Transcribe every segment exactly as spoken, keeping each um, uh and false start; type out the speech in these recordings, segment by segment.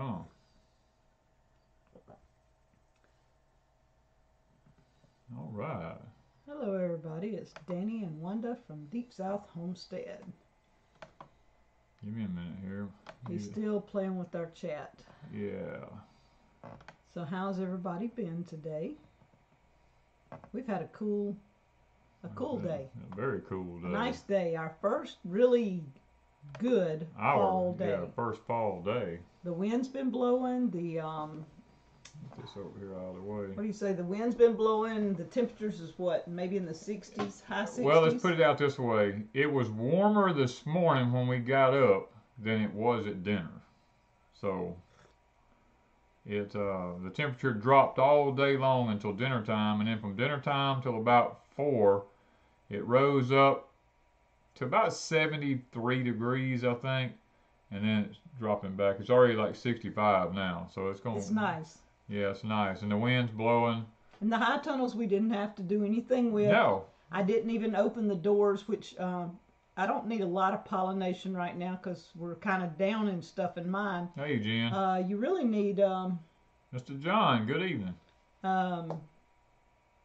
Oh. All right. Hello, everybody. It's Danny and Wanda from Deep South Homestead. Give me a minute here. He's yeah. still playing with our chat. Yeah. So how's everybody been today? We've had a cool, a cool okay. day. A very cool day. A nice day. Our first really good Our, fall day. Yeah, first fall day. The wind's been blowing. The um. Get this over here out of the way. What do you say? The wind's been blowing. The temperatures is what? Maybe in the sixties, high sixties? Well, let's put it out this way. It was warmer this morning when we got up than it was at dinner. So, it uh, the temperature dropped all day long until dinner time. And then from dinner time till about four, it rose up to about seventy-three degrees, I think. And then it's dropping back. It's already like sixty-five now. So, it's going to... It's nice. Yeah, it's nice. And the wind's blowing. And the high tunnels we didn't have to do anything with. No. I didn't even open the doors, which um, I don't need a lot of pollination right now because we're kind of down and stuff in mine. Hey, Jen. Uh, you really need... Um, Mister John, good evening. Um,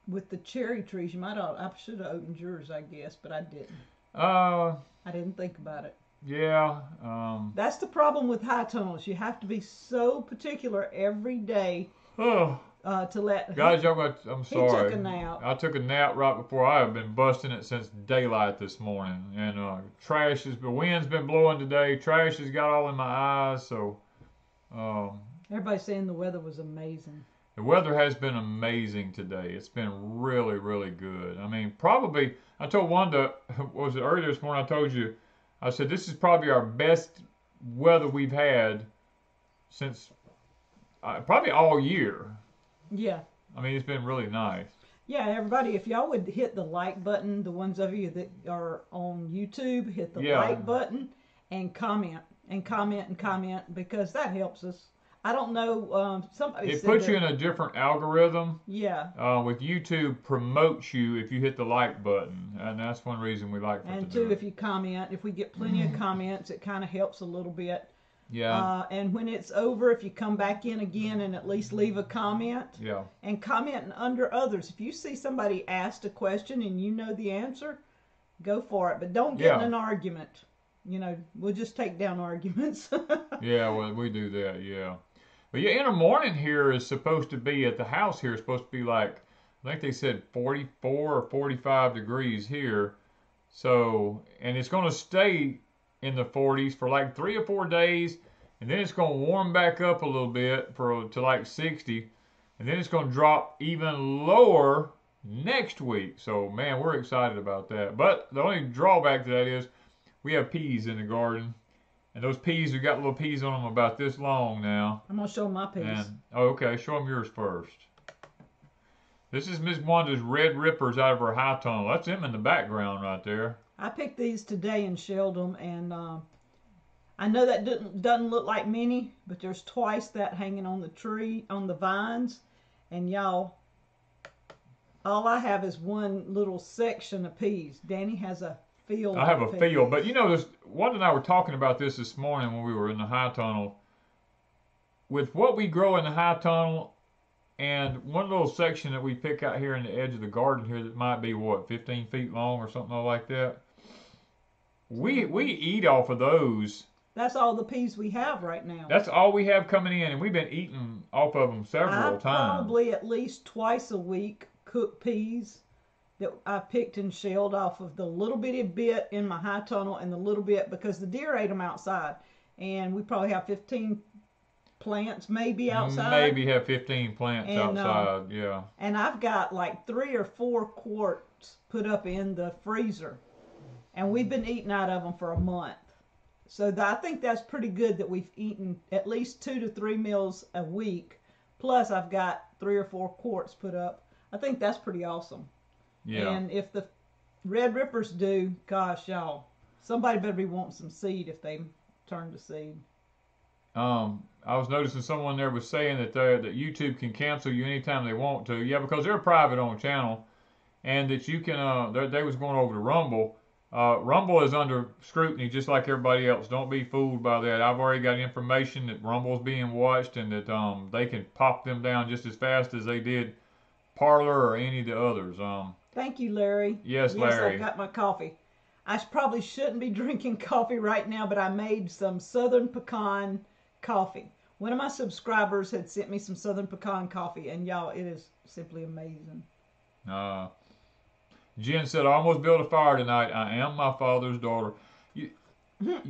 with the cherry trees, you might have... I should have opened yours, I guess, but I didn't. Uh, I didn't think about it. Yeah. Um, That's the problem with high tunnels. You have to be so particular every day oh, uh, to let... Guys, y'all got... I'm sorry. He took a nap. I took a nap right before. I have been busting it since daylight this morning. And uh, trash has... The wind's been blowing today. Trash has got all in my eyes, so... Um, Everybody's saying the weather was amazing. The weather has been amazing today. It's been really, really good. I mean, probably... I told Wanda... Was it earlier this morning I told you... I said, this is probably our best weather we've had since uh, probably all year. Yeah. I mean, it's been really nice. Yeah, everybody, if y'all would hit the like button, the ones of you that are on YouTube, hit the yeah. like button and comment and comment and comment because that helps us. I don't know. Um, somebody it said puts that, you in a different algorithm. Yeah. Uh, with YouTube promotes you if you hit the like button, and that's one reason we like. For and two, do if you comment, if we get plenty of comments, it kind of helps a little bit. Yeah. Uh, and when it's over, if you come back in again and at least leave a comment. Yeah. And comment under others. If you see somebody asked a question and you know the answer, go for it. But don't get yeah. in an argument. You know, we'll just take down arguments. yeah, well, we do that. Yeah. But yeah, in the morning here is supposed to be, at the house here, is supposed to be like, I think they said forty-four or forty-five degrees here. So, and it's going to stay in the forties for like three or four days. And then it's going to warm back up a little bit for to like sixty. And then it's going to drop even lower next week. So, man, we're excited about that. But the only drawback to that is we have peas in the garden. And those peas, we got little peas on them about this long now. I'm going to show them my peas. And, oh, okay. Show them yours first. This is Miz Wanda's Red Rippers out of her high tunnel. That's them in the background right there. I picked these today and shelled them. And uh, I know that didn't, doesn't look like many, but there's twice that hanging on the tree, on the vines. And y'all, all I have is one little section of peas. Danny has a... Field I have a field, but you know, this, Wanda and I were talking about this this morning when we were in the high tunnel. With what we grow in the high tunnel, and one little section that we pick out here in the edge of the garden here that might be what fifteen feet long or something like that. We we eat off of those. That's all the peas we have right now. That's all we have coming in, and we've been eating off of them several I times. Probably at least twice a week cook peas that I picked and shelled off of the little bitty bit in my high tunnel and the little bit because the deer ate them outside. And we probably have fifteen plants maybe outside. Maybe have fifteen plants and, outside, uh, yeah. And I've got like three or four quarts put up in the freezer. And we've been eating out of them for a month. So the, I think that's pretty good that we've eaten at least two to three meals a week. Plus I've got three or four quarts put up. I think that's pretty awesome. Yeah. And if the Red Rippers do, gosh, y'all, somebody better be wanting some seed if they turn to seed. Um, I was noticing someone there was saying that that YouTube can cancel you anytime they want to. Yeah, because they're a private-owned channel, and that you can. Uh, they was going over to Rumble, Uh, Rumble is under scrutiny just like everybody else. Don't be fooled by that. I've already got information that Rumble's being watched and that um, they can pop them down just as fast as they did Parler or any of the others. Um, Thank you, Larry. Yes, Larry. Yes, I got my coffee. I probably shouldn't be drinking coffee right now, but I made some Southern Pecan coffee. One of my subscribers had sent me some Southern Pecan coffee, and y'all, it is simply amazing. Uh, Jen said, I almost built a fire tonight. I am my father's daughter. You,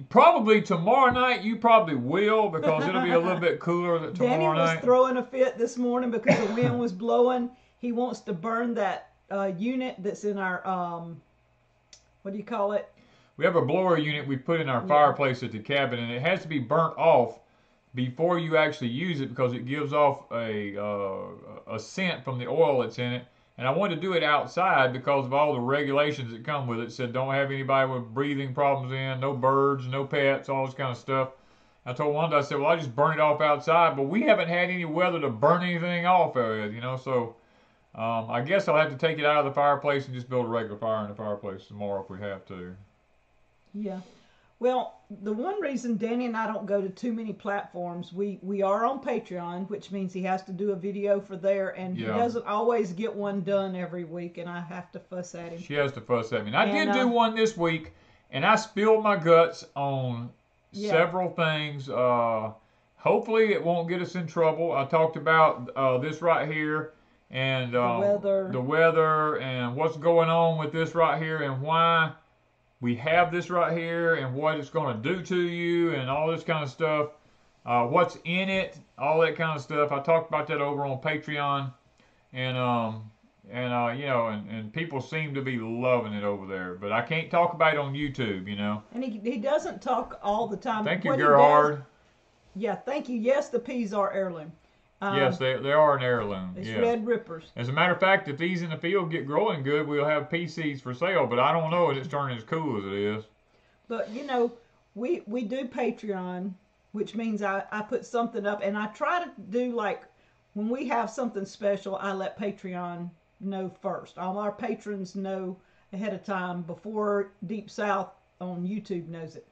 probably tomorrow night, you probably will, because it'll be a little bit cooler than tomorrow Danny night. Danny was throwing a fit this morning because the wind was blowing. He wants to burn that uh, unit that's in our, um, what do you call it? We have a blower unit we put in our yeah. fireplace at the cabin, and it has to be burnt off before you actually use it because it gives off a, uh, a scent from the oil that's in it. And I wanted to do it outside because of all the regulations that come with it. It said don't have anybody with breathing problems in, no birds, no pets, all this kind of stuff. I told Wanda, I said, well, I'll just burn it off outside. But we haven't had any weather to burn anything off of, you know. So um, I guess I'll have to take it out of the fireplace and just build a regular fire in the fireplace tomorrow if we have to. Yeah. Well, the one reason Danny and I don't go to too many platforms, we, we are on Patreon, which means he has to do a video for there, and yeah. he doesn't always get one done every week, and I have to fuss at him. She has to fuss at me. And I and, did do uh, one this week, and I spilled my guts on yeah. several things. Uh, hopefully it won't get us in trouble. I talked about uh, this right here, and um, the weather. the weather, and what's going on with this right here, and why we have this right here and what it's going to do to you and all this kind of stuff. Uh, what's in it, all that kind of stuff. I talked about that over on Patreon. And, um, and uh, you know, and, and people seem to be loving it over there. But I can't talk about it on YouTube, you know. And he, he doesn't talk all the time. Thank you, Gerhard. Yeah, thank you. Yes, the peas are heirloom. Um, yes, they, they are an heirloom. It's yes. Red Rippers. As a matter of fact, if these in the field get growing good, we'll have pea seeds for sale, but I don't know if it's turning as cool as it is. But, you know, we we do Patreon, which means I, I put something up, and I try to do, like, when we have something special, I let Patreon know first. All our patrons know ahead of time before Deep South on YouTube knows it.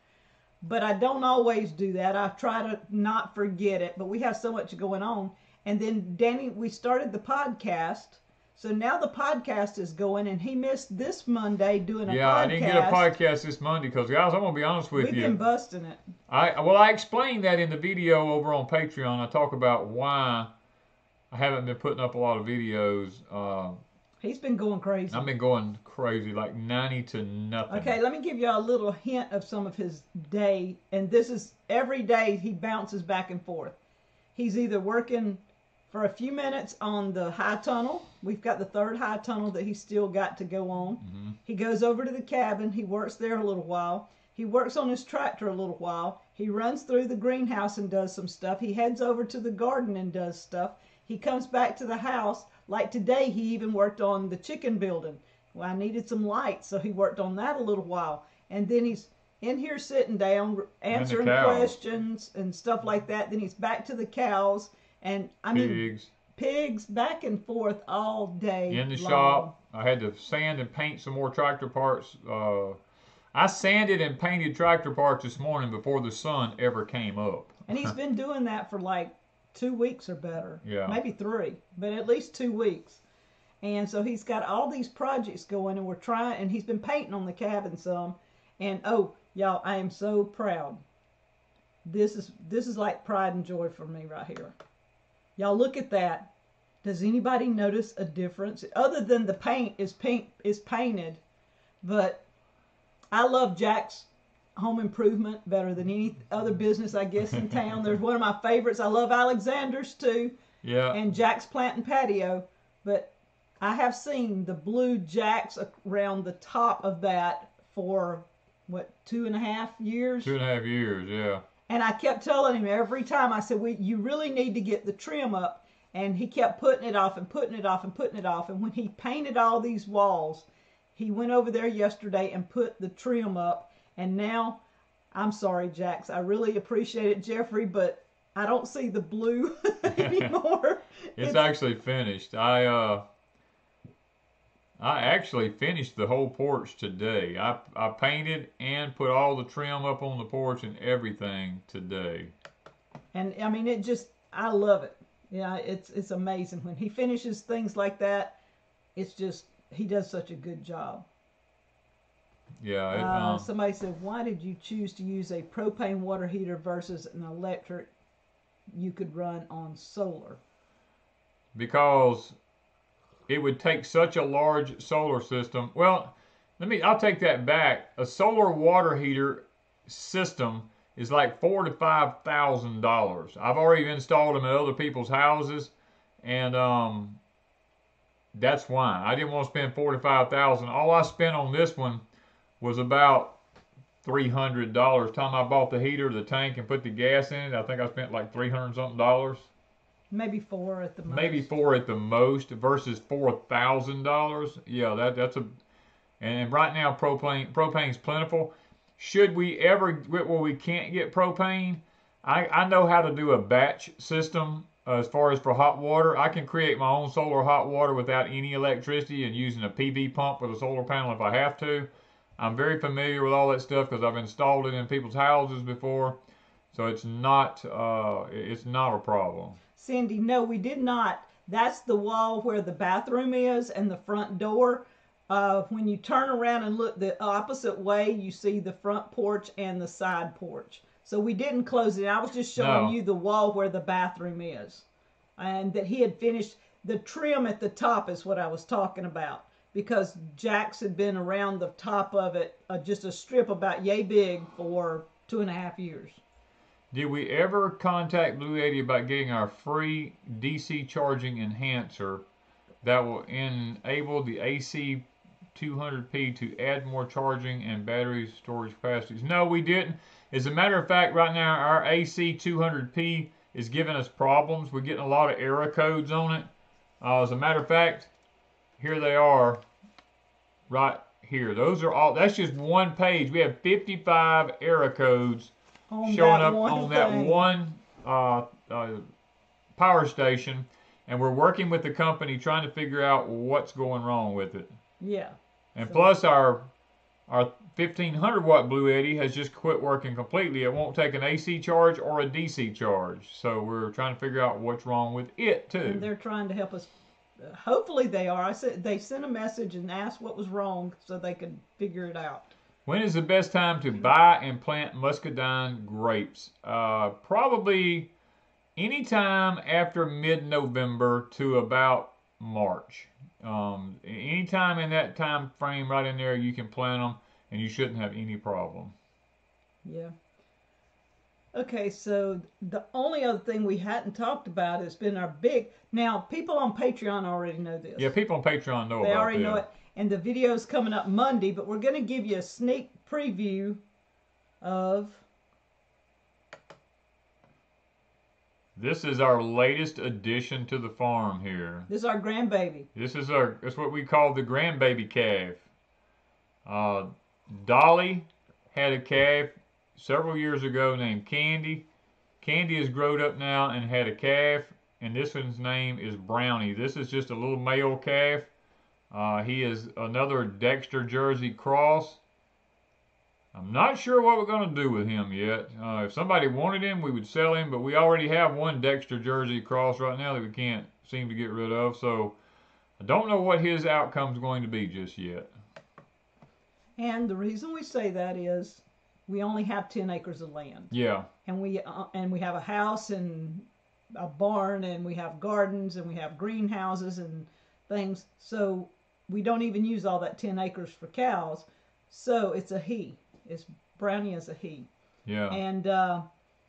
But I don't always do that. I try to not forget it, but we have so much going on. And then, Danny, we started the podcast. So now the podcast is going, and he missed this Monday doing a yeah, podcast. Yeah, I didn't get a podcast this Monday because, guys, I'm going to be honest with We've you. We've been busting it. I Well, I explained that in the video over on Patreon. I talk about why I haven't been putting up a lot of videos. Uh, He's been going crazy. I've been going crazy, like ninety to nothing. Okay, let me give you a little hint of some of his day. And this is every day he bounces back and forth. He's either working for a few minutes on the high tunnel. We've got the third high tunnel that he's still got to go on. Mm-hmm. He goes over to the cabin. He works there a little while. He works on his tractor a little while. He runs through the greenhouse and does some stuff. He heads over to the garden and does stuff. He comes back to the house. Like today, he even worked on the chicken building. Well, I needed some lights, so he worked on that a little while. And then he's in here sitting down, answering questions and stuff like that. Then he's back to the cows and, I mean, pigs, pigs back and forth all day in the long. shop. I had to sand and paint some more tractor parts. Uh, I sanded and painted tractor parts this morning before the sun ever came up. And he's been doing that for like two weeks or better, yeah, maybe three, but at least two weeks. And so he's got all these projects going, and we're trying, and he's been painting on the cabin some. And oh, y'all, I am so proud. This is this is like pride and joy for me right here. Y'all look at that. Does anybody notice a difference other than the paint is pink is painted? But I love Jack's Home Improvement better than any other business, I guess, in town. There's one of my favorites. I love Alexander's too. Yeah. And Jack's Plant and Patio. But I have seen the blue Jacks around the top of that for, what, two and a half years? Two and a half years, yeah. And I kept telling him every time, I said, "We, you really need to get the trim up." And he kept putting it off and putting it off and putting it off. And when he painted all these walls, he went over there yesterday and put the trim up. And now, I'm sorry, Jax, I really appreciate it, Jeffrey, but I don't see the blue anymore. it's, it's actually finished. I uh, I actually finished the whole porch today. I, I painted and put all the trim up on the porch and everything today. And I mean, it just, I love it. Yeah, it's it's amazing. When he finishes things like that, it's just, he does such a good job. Yeah. It, um, uh, somebody said, why did you choose to use a propane water heater versus an electric you could run on solar? Because it would take such a large solar system. Well, let me, I'll take that back. A solar water heater system is like four to five thousand dollars. I've already installed them at other people's houses, and um, that's why I didn't want to spend four to five thousand. All I spent on this one was about three hundred dollars. Time I bought the heater, the tank, and put the gas in it, I think I spent like three hundred something dollars. Maybe four at the most. Maybe four at the most versus four thousand dollars. Yeah, that that's a, and right now propane propane's plentiful. Should we ever get where we can't get propane, I, I know how to do a batch system uh, as far as for hot water. I can create my own solar hot water without any electricity and using a P V pump with a solar panel if I have to. I'm very familiar with all that stuff because I've installed it in people's houses before, so it's not uh, it's not a problem. Cindy, no, we did not. That's the wall where the bathroom is and the front door. Uh, when you turn around and look the opposite way, you see the front porch and the side porch. So we didn't close it. I was just showing no. you the wall where the bathroom is. And that he had finished the trim at the top is what I was talking about. Because Jack's had been around the top of it, uh, just a strip about yay big for two and a half years. Did we ever contact Blue eighty about getting our free D C charging enhancer that will enable the A C two hundred P to add more charging and battery storage capacities? No, we didn't. As a matter of fact, right now our A C two hundred P is giving us problems. We're getting a lot of error codes on it. Uh, as a matter of fact, here they are right here. Those are all, that's just one page. We have fifty-five error codes on showing up on thing. that one uh, uh, power station, and we're working with the company trying to figure out what's going wrong with it. Yeah. And so, plus our our fifteen hundred watt Blue eighty has just quit working completely. It won't take an A C charge or a D C charge. So we're trying to figure out what's wrong with it too. And they're trying to help us. Hopefully they are. I said they sent a message and asked what was wrong so they could figure it out. When is the best time to buy and plant muscadine grapes? Uh, probably anytime after mid-November to about March. Um, anytime in that time frame right in there, you can plant them and you shouldn't have any problem. Yeah. Okay, so the only other thing we hadn't talked about has been our big, now people on Patreon already know this. Yeah, people on Patreon know about it. They already know it. And the video's coming up Monday, but we're going to give you a sneak preview of... This is our latest addition to the farm here. This is our grandbaby. This is our, that's what we call the grandbaby calf. Uh, Dolly had a calf several years ago named Candy. Candy has grown up now and had a calf, and this one's name is Brownie. This is just a little male calf. Uh, he is another Dexter Jersey cross. I'm not sure what we're going to do with him yet. Uh, if somebody wanted him, we would sell him, but we already have one Dexter Jersey cross right now that we can't seem to get rid of, so I don't know what his outcome's going to be just yet. And the reason we say that is we only have ten acres of land. Yeah. And we, uh, and we have a house and a barn, and we have gardens, and we have greenhouses and things, so we don't even use all that ten acres for cows, so it's a he. It's Brownie as a he. Yeah. And uh,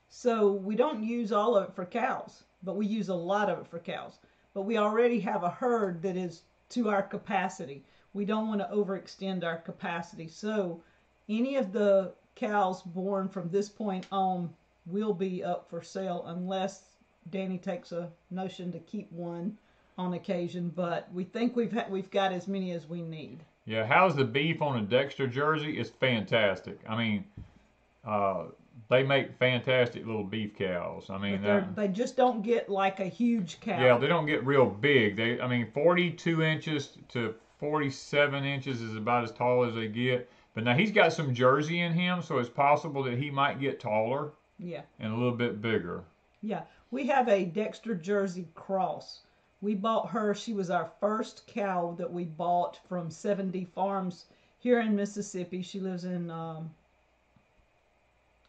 so we don't use all of it for cows, but we use a lot of it for cows. But we already have a herd that is to our capacity. We don't want to overextend our capacity. So any of the cows born from this point on will be up for sale unless Danny takes a notion to keep one on occasion. But we think we've ha we've got as many as we need. Yeah, how's the beef on a Dexter Jersey? It's fantastic. I mean, uh, they make fantastic little beef cows. I mean, uh, they just don't get like a huge cow. Yeah, they don't get real big. They, I mean, forty-two inches to forty-seven inches is about as tall as they get. But now he's got some Jersey in him, so it's possible that he might get taller. Yeah. And a little bit bigger. Yeah. We have a Dexter Jersey cross. We bought her. She was our first cow that we bought from seventy farms here in Mississippi. She lives in, um,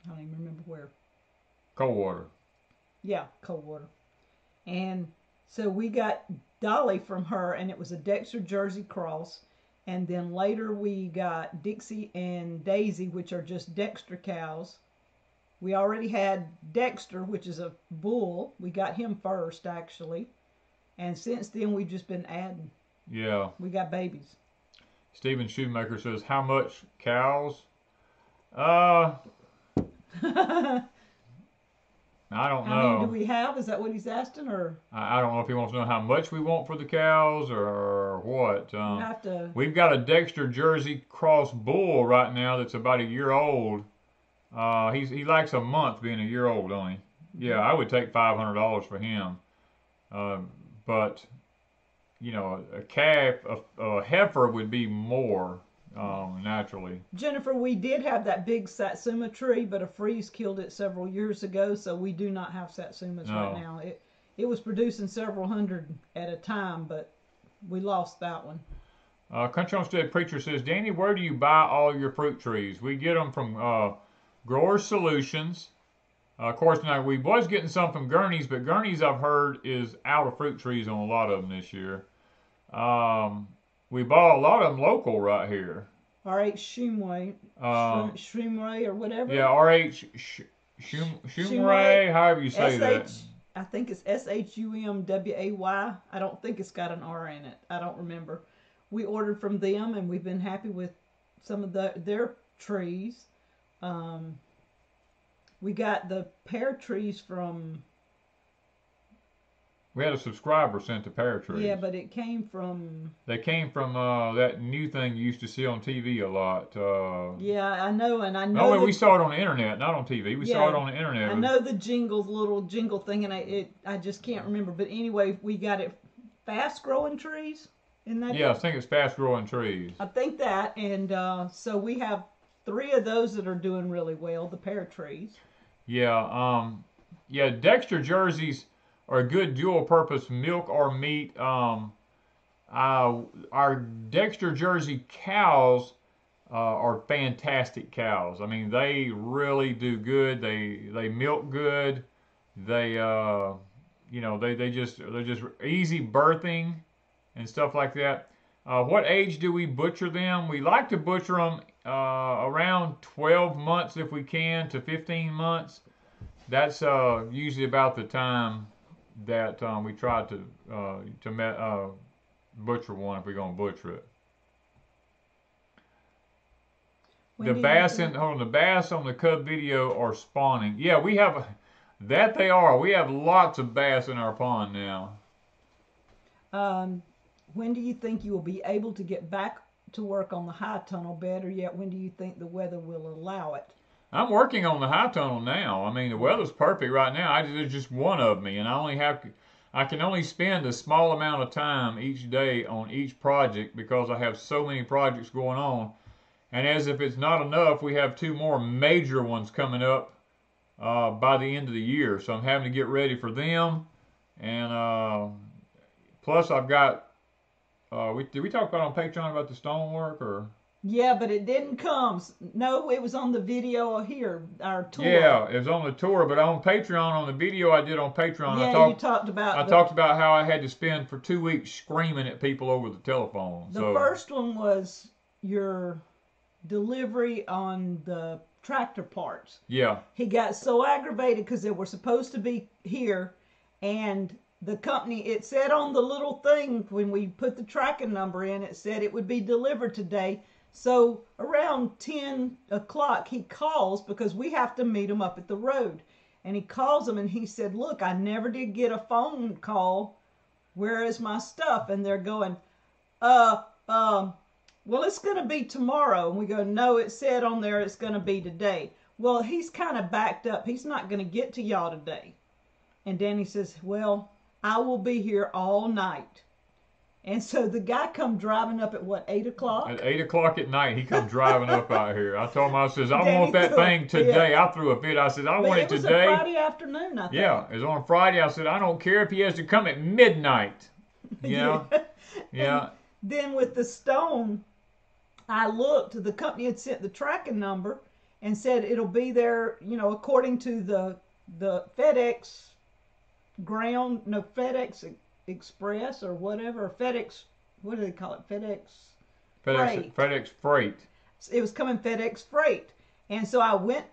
I don't even remember where. Coldwater. Yeah, Coldwater. And so we got Dolly from her, and it was a Dexter Jersey cross. And then later we got Dixie and Daisy, which are just Dexter cows. We already had Dexter, which is a bull. We got him first, actually. And since then, we've just been adding. Yeah. We got babies. Stephen Shoemaker says, how much cows? Uh, I don't know. How many do we have? Is that what he's asking? Or I, I don't know if he wants to know how much we want for the cows or what. Um, have to... We've got a Dexter Jersey cross bull right now that's about a year old. Uh, he's, he likes a month being a year old, don't he? Yeah, I would take five hundred dollars for him. Uh, but, you know, a calf, a, a heifer would be more um, naturally. Jennifer, we did have that big satsuma tree, but a freeze killed it several years ago, so we do not have satsumas no. right now. It it was producing several hundred at a time, but we lost that one. Uh, Country Homestead Preacher says, Danny, where do you buy all your fruit trees? We get them from uh, Grower Solutions. Uh, of course, now we was getting some from Gurney's, but Gurney's, I've heard, is out of fruit trees on a lot of them this year. Um, we bought a lot of them local right here. R H. Shumway, uh, Shumway or whatever. Yeah, R H. Shumway, however you say that. I think it's S H U M W A Y. I don't think it's got an R in it. I don't remember. We ordered from them, and we've been happy with some of the, their trees. Um... We got the pear trees from... We had a subscriber sent the pear trees. Yeah, but it came from... They came from uh, that new thing you used to see on T V a lot. Uh, yeah, I know, and I know... No, the... we saw it on the internet, not on T V. We yeah, saw it on the internet. I know the jingle, little jingle thing, and I, it, I just can't remember. But anyway, we got it fast-growing trees. Isn't that yeah, it? I think it's fast-growing trees. I think that, and uh, so we have... Three of those that are doing really well, the pear trees. Yeah, um, yeah. Dexter Jerseys are a good dual-purpose milk or meat. Um, uh, our Dexter Jersey cows uh, are fantastic cows. I mean, they really do good. They they milk good. They uh, you know they they just they're just easy birthing and stuff like that. Uh, what age do we butcher them? We like to butcher them uh, around twelve months if we can to fifteen months. That's uh, usually about the time that um, we try to uh, to met, uh, butcher one if we're gonna butcher it. When the bass in on the bass on the cub video are spawning. Yeah, we have that they are. We have lots of bass in our pond now. Um. When do you think you will be able to get back to work on the high tunnel? Better yet, when do you think the weather will allow it? I'm working on the high tunnel now. I mean, the weather's perfect right now. I, there's just one of me, and I only have to, I can only spend a small amount of time each day on each project because I have so many projects going on. And as if it's not enough, we have two more major ones coming up uh, by the end of the year. So I'm having to get ready for them. And uh, plus, I've got Uh, we, did we talk about on Patreon about the stonework or? Yeah, but it didn't come. No, it was on the video here, our tour. Yeah, it was on the tour, but on Patreon, on the video I did on Patreon, yeah, I talked, you talked about. I the, talked about how I had to spend for two weeks screaming at people over the telephone. The so. first one was your delivery on the tractor parts. Yeah. He got so aggravated because they were supposed to be here, and. The company, it said on the little thing when we put the tracking number in, it said it would be delivered today. So around ten o'clock, he calls because we have to meet him up at the road. And he calls him and he said, look, I never did get a phone call. Where is my stuff? And they're going, uh, um, well, it's going to be tomorrow. And we go, no, it said on there it's going to be today. Well, he's kind of backed up. He's not going to get to y'all today. And Danny says, well... I will be here all night. And so the guy come driving up at what, eight o'clock? At eight o'clock at night, he come driving up out here. I told him, I says, I Danny want that cooked. thing today. Yeah. I threw a fit. I said, I but want it, it was today. It was Friday afternoon, I think. Yeah, it was on Friday. I said, I don't care if he has to come at midnight. You know? Yeah. Yeah. Then with the stone, I looked. The company had sent the tracking number and said it'll be there, you know, according to the the FedEx ground, no, FedEx Express or whatever, FedEx, what do they call it, FedEx FedEx Freight. FedEx Freight. It was coming FedEx Freight. And so I went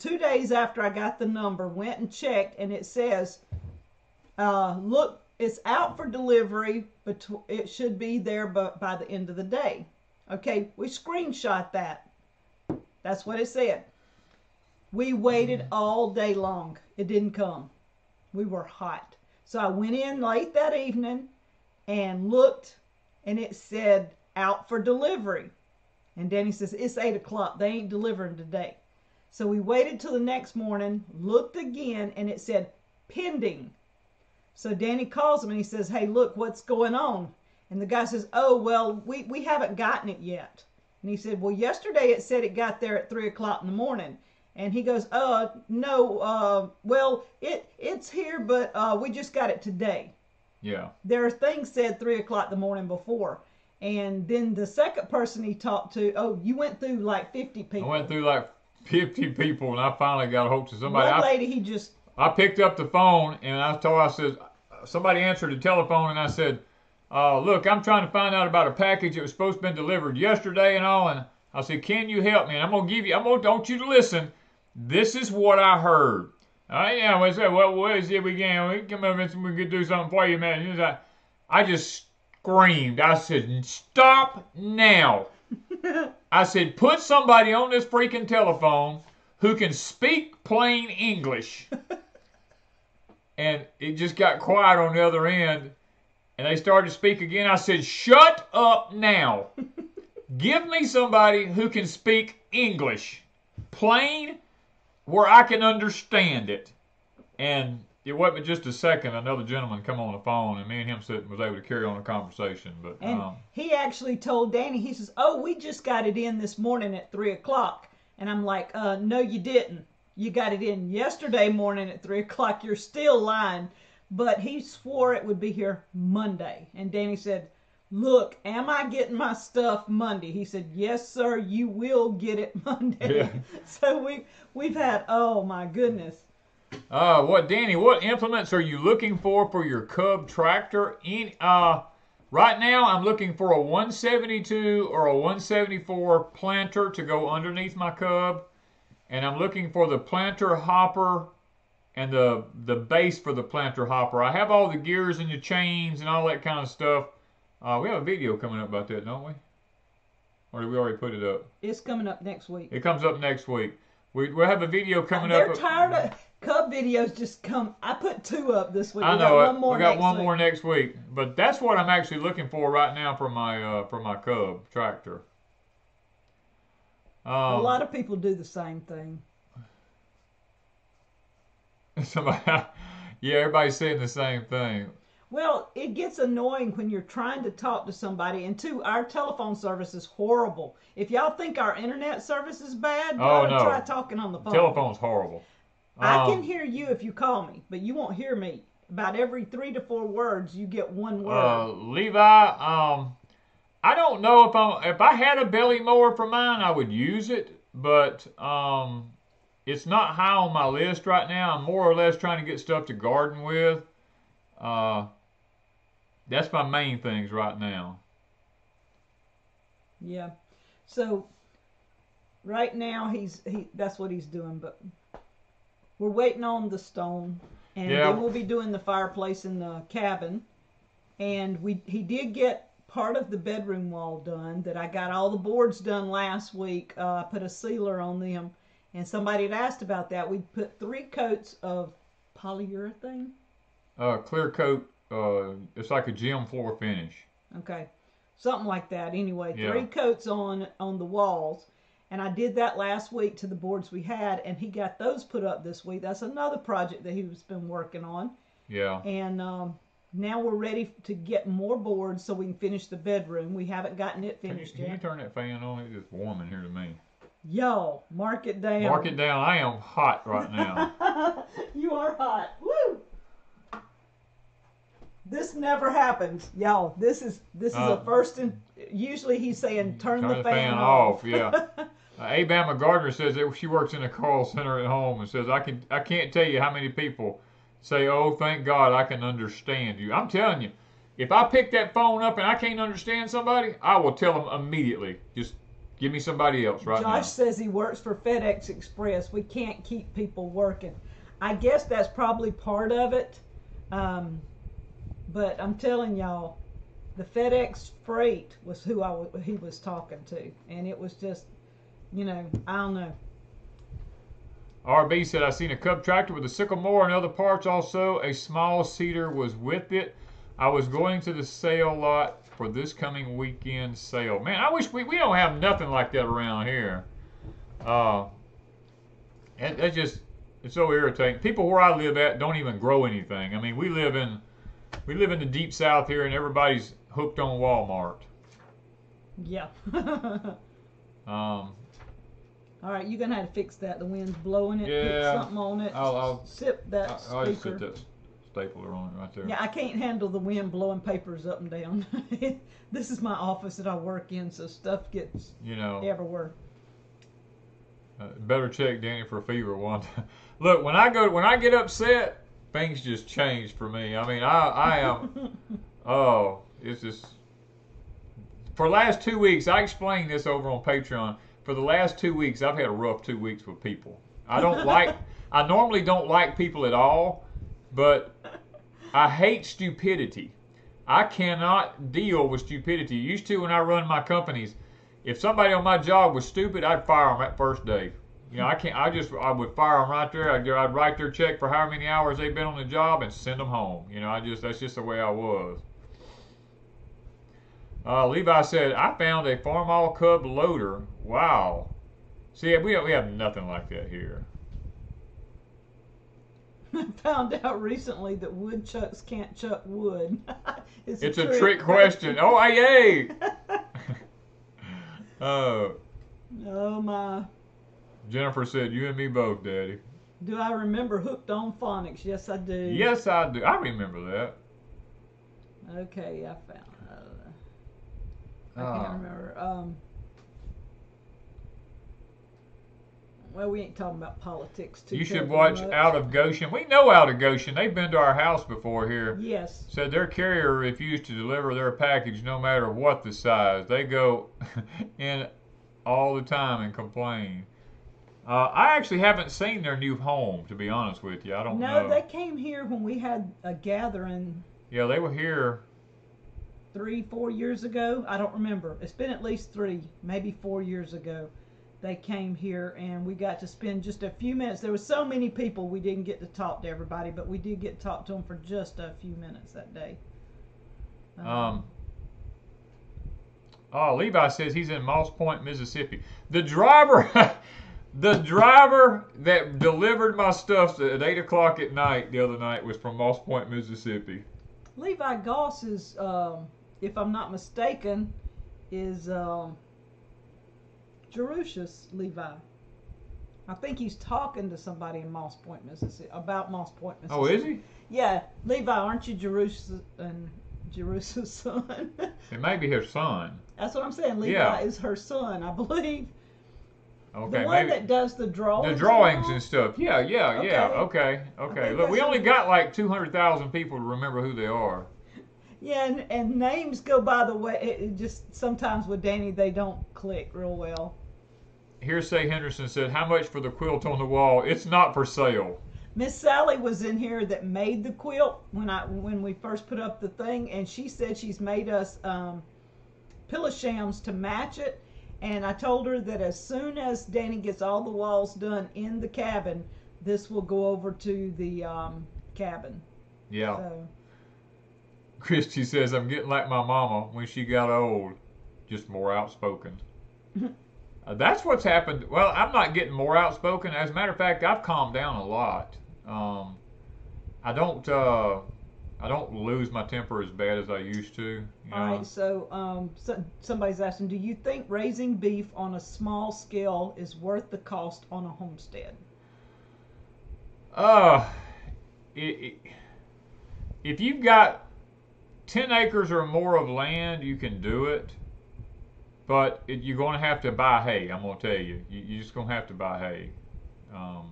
two days after I got the number, went and checked, and it says, uh, look, it's out for delivery, but it should be there by the end of the day. Okay, we screenshot that. That's what it said. We waited all day long. It didn't come. We were hot. So I went in late that evening and looked, and it said, out for delivery. And Danny says, it's eight o'clock. They ain't delivering today. So we waited till the next morning, looked again, and it said, pending. So Danny calls him, and he says, hey, look, what's going on? And the guy says, oh, well, we, we haven't gotten it yet. And he said, well, yesterday it said it got there at three o'clock in the morning. And he goes, uh, no, uh, well, it it's here, but uh, we just got it today. Yeah. There are things said three o'clock the morning before. And then the second person he talked to, oh, you went through like fifty people. I went through like fifty people, and I finally got a hold of somebody. One lady, I, he just... I picked up the phone, and I told her, I said, somebody answered the telephone, and I said, uh, look, I'm trying to find out about a package that was supposed to have been delivered yesterday and all. And I said, can you help me? And I'm going to give you, I'm going to, don't you listen. This is what I heard. Uh, yeah, we said, well, what is it we can? We can come over and we can do something for you, man. I, I just screamed. I said, stop now. I said, put somebody on this freaking telephone who can speak plain English. And it just got quiet on the other end. And they started to speak again. I said, shut up now. Give me somebody who can speak English. Plain English. Where I can understand it. And it wasn't just a second. Another gentleman come on the phone, and me and him sitting was able to carry on a conversation. But and um, he actually told Danny, he says, oh, we just got it in this morning at three o'clock. And I'm like, uh, no, you didn't. You got it in yesterday morning at three o'clock. You're still lying. But he swore it would be here Monday. And Danny said, look, am I getting my stuff Monday? He said, yes, sir, you will get it Monday. Yeah. So we've, we've had, oh, my goodness. Uh, what, Danny, what implements are you looking for for your Cub tractor? In, uh, right now, I'm looking for a one seventy-two or a one seventy-four planter to go underneath my Cub. And I'm looking for the planter hopper and the, the base for the planter hopper. I have all the gears and the chains and all that kind of stuff. Uh, we have a video coming up about that, don't we? Or did we already put it up? It's coming up next week. It comes up next week. We, we'll have a video coming They're up. They're tired of Cub videos just come. I put two up this week. I we know got one more We got next one week. more next week. But that's what I'm actually looking for right now for my uh, for my Cub tractor. Um, a lot of people do the same thing. Somebody, yeah, everybody's saying the same thing. Well, it gets annoying when you're trying to talk to somebody. And two, our telephone service is horrible. If y'all think our internet service is bad, oh, no. try talking on the phone. Telephone's horrible. Um, I can hear you if you call me, but you won't hear me. About every three to four words, you get one word. Uh, Levi, um, I don't know if I if I had a belly mower for mine, I would use it, but um, it's not high on my list right now. I'm more or less trying to get stuff to garden with. Uh, That's my main things right now. Yeah. So right now he's he that's what he's doing, but we're waiting on the stone, and yeah. then we'll be doing the fireplace in the cabin. And we he did get part of the bedroom wall done. That I got all the boards done last week. Uh, I put a sealer on them, and somebody had asked about that. We put three coats of polyurethane. Uh, clear coat. Uh, it's like a gym floor finish. Okay, something like that. Anyway, yeah. three coats on on the walls, and I did that last week to the boards we had, and he got those put up this week. That's another project that he's been working on. Yeah. And um, Now we're ready to get more boards so we can finish the bedroom. We haven't gotten it finished can you, yet. Can you turn that fan on? It's just warm in here to me. Yo, mark it down. Mark it down. I am hot right now. You are hot. Woo! This never happens, y'all. This is this is uh, a first. And usually he's saying turn, turn the, the fan, fan off. off. Yeah. Uh, Abama Gardner says that she works in a call center at home and says I can I can't tell you how many people say, oh, thank God I can understand you. I'm telling you, if I pick that phone up and I can't understand somebody, I will tell them immediately. Just give me somebody else right Josh now. Josh says he works for FedEx Express. We can't keep people working. I guess that's probably part of it. Um, but I'm telling y'all, the FedEx Freight was who I w he was talking to. And it was just, you know, I don't know. R B said, I seen a cub tractor with a sycamore and other parts. Also, a small cedar was with it. I was going to the sale lot for this coming weekend sale. Man, I wish we, we don't have nothing like that around here. Uh, that, that's just, it's so irritating. People where I live at don't even grow anything. I mean, we live in, we live in the deep south here and everybody's hooked on Walmart. Yeah. um. All right, you're going to have to fix that. The wind's blowing it. Yeah. Put something on it. I'll, I'll sip that I'll, speaker. I'll just put that stapler on it right there. Yeah, I can't handle the wind blowing papers up and down. This is my office that I work in, so stuff gets you know everywhere. Uh, better check Danny for a fever one time. Look, when I go, when I get upset, things just change for me. I mean, I, I am. Oh, it's just. For the last two weeks, I explained this over on Patreon. For the last two weeks, I've had a rough two weeks with people. I don't like, I normally don't like people at all, but I hate stupidity. I cannot deal with stupidity. Used to when I run my companies, if somebody on my job was stupid, I'd fire them that first day. You know, I can't, I just, I would fire them right there. I'd, I'd write their check for however many hours they've been on the job and send them home. You know, I just, that's just the way I was. Uh, Levi said, I found a farm all cub loader. Wow. See, we, we have nothing like that here. I found out recently that woodchucks can't chuck wood. it's it's a, a trick, trick question. Oh, yay! uh, oh, my. Jennifer said, you and me both, Daddy. Do I remember Hooked on Phonics? Yes, I do. Yes, I do. I remember that. Okay, I found I can't remember. Um, well, we ain't talking about politics too. You should watch much. Out of Goshen. We know Out of Goshen. They've been to our house before here. Yes. Said their carrier refused to deliver their package no matter what the size. They go in all the time and complain. Uh, I actually haven't seen their new home, to be honest with you. I don't no, know. No, they came here when we had a gathering. Yeah, they were here. Three, four years ago. I don't remember. It's been at least three, maybe four years ago. They came here and we got to spend just a few minutes. There were so many people we didn't get to talk to everybody, but we did get to talk to them for just a few minutes that day. Um, um, oh, Levi says he's in Moss Point, Mississippi. The driver, the driver that delivered my stuff at eight o'clock at night the other night was from Moss Point, Mississippi. Levi Goss is... Um, if I'm not mistaken, is um, Jerusha's Levi. I think he's talking to somebody in Moss Point, Mississippi, about Moss Point, Mississippi. Oh, is he? Yeah. Levi, aren't you Jerusha and Jerusha's son? It may be her son. That's what I'm saying. Levi yeah. is her son, I believe. Okay, the one maybe. that does the drawings. The drawings and stuff. Yeah, yeah, okay. yeah. Okay, okay. Look, we only got like two hundred thousand people to remember who they are. Yeah, and, and names go by the way. It just sometimes with Danny, they don't click real well. Hearsay Henderson said, how much for the quilt on the wall? It's not for sale. Miss Sally was in here that made the quilt when I when we first put up the thing, and she said she's made us um, pillow shams to match it. And I told her that as soon as Danny gets all the walls done in the cabin, this will go over to the um, cabin. Yeah. So, Christy says, I'm getting like my mama when she got old, just more outspoken. uh, that's what's happened. Well, I'm not getting more outspoken. As a matter of fact, I've calmed down a lot. Um, I don't, uh, I don't lose my temper as bad as I used to. You know? All right, so, um, so somebody's asking, do you think raising beef on a small scale is worth the cost on a homestead? Uh, it, it, if you've got ten acres or more of land, you can do it. But it, you're going to have to buy hay, I'm going to tell you. you. You're just going to have to buy hay. Um,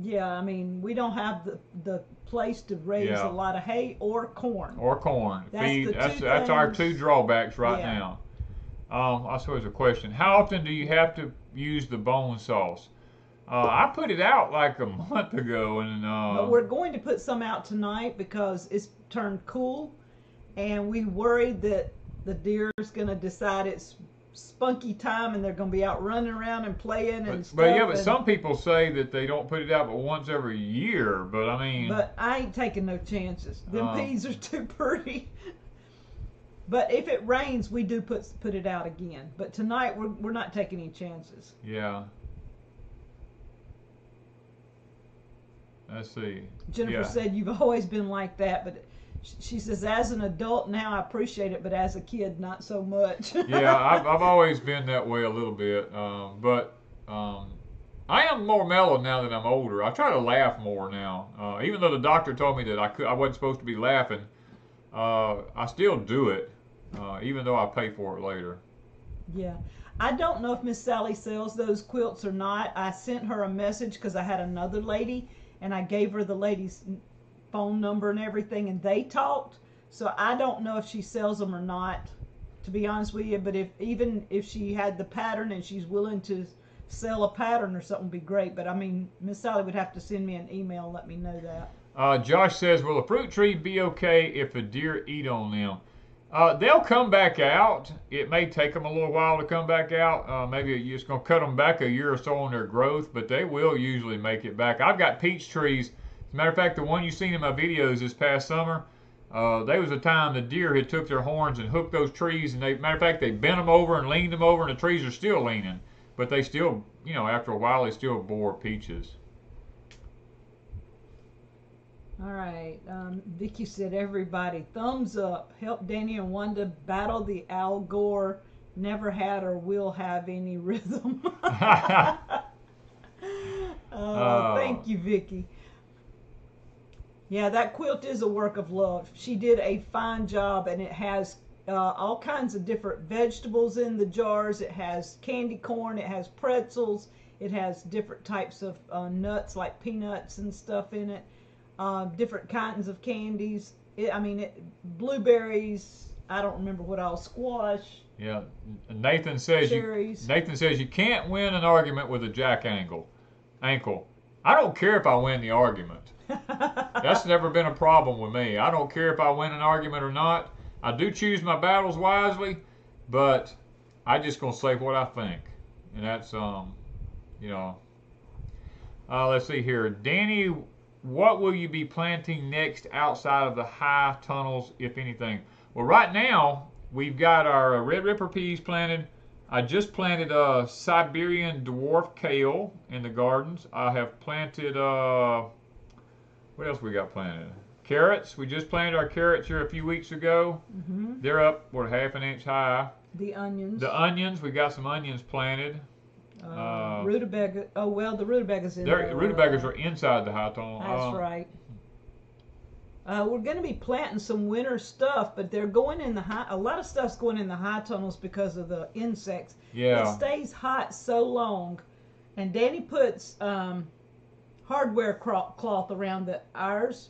yeah, I mean, we don't have the... the place to raise yeah. a lot of hay or corn or corn that's feed that's, that's our two drawbacks right yeah. now. um I suppose a question, how often do you have to use the bone sauce? uh I put it out like a month ago, and uh but we're going to put some out tonight because it's turned cool and we worried that the deer is going to decide it's spunky time and they're going to be out running around and playing and but, stuff. But yeah, but and, some people say that they don't put it out but once every year, but I mean... But I ain't taking no chances. Them um, peas are too pretty. But if it rains, we do put put it out again. But tonight, we're, we're not taking any chances. Yeah. Let's see. Jennifer yeah. said, you've always been like that, but... She says, as an adult now, I appreciate it, but as a kid, not so much. yeah, I've, I've always been that way a little bit. Um, but um, I am more mellow now that I'm older. I try to laugh more now. Uh, even though the doctor told me that I, could, I wasn't supposed to be laughing, uh, I still do it, uh, even though I pay for it later. Yeah. I don't know if Miss Sally sells those quilts or not. I sent her a message because I had another lady, and I gave her the lady's phone number and everything, and they talked. So I don't know if she sells them or not, to be honest with you. But if even if she had the pattern and she's willing to sell a pattern or something, be great. But I mean, Miss Sally would have to send me an email and let me know that. Uh, Josh says, will a fruit tree be okay if a deer eat on them? Uh, they'll come back out. It may take them a little while to come back out. Uh, maybe you're just gonna cut them back a year or so on their growth, but they will usually make it back. I've got peach trees. As a matter of fact, the one you've seen in my videos this past summer, uh, there was a time the deer had took their horns and hooked those trees, and they, matter of fact, they bent them over and leaned them over, and the trees are still leaning. But they still, you know, after a while, they still bore peaches. All right. Um, Vicky said, everybody, thumbs up. Help Danny and Wanda battle the Al Gore. Never had or will have any rhythm. uh, uh, thank you, Vicky. Yeah, that quilt is a work of love. She did a fine job, and it has uh, all kinds of different vegetables in the jars. It has candy corn. It has pretzels. It has different types of uh, nuts, like peanuts and stuff in it, uh, different kinds of candies. It, I mean, it, blueberries, I don't remember what all, squash. Yeah, Nathan says, cherries. You, Nathan says you can't win an argument with a jack angle, ankle. I don't care if I win the argument. That's never been a problem with me. I don't care if I win an argument or not. I do choose my battles wisely, but I just gonna say what I think, and that's um, you know. Uh, let's see here, Danny. What will you be planting next outside of the high tunnels, if anything? Well, right now we've got our Red Ripper peas planted. I just planted uh, Siberian dwarf kale in the gardens. I have planted uh. What else we got planted? Carrots. We just planted our carrots here a few weeks ago. Mm-hmm. They're up, what, half an inch high. The onions. The onions. We got some onions planted. Uh, uh, rutabaga. Oh, well, the rutabagas in there. The rutabagas uh, are inside the high tunnel. That's uh, right. Uh, we're going to be planting some winter stuff, but they're going in the high. A lot of stuff's going in the high tunnels because of the insects. Yeah. It stays hot so long. And Danny puts... Um, hardware cloth around the ours.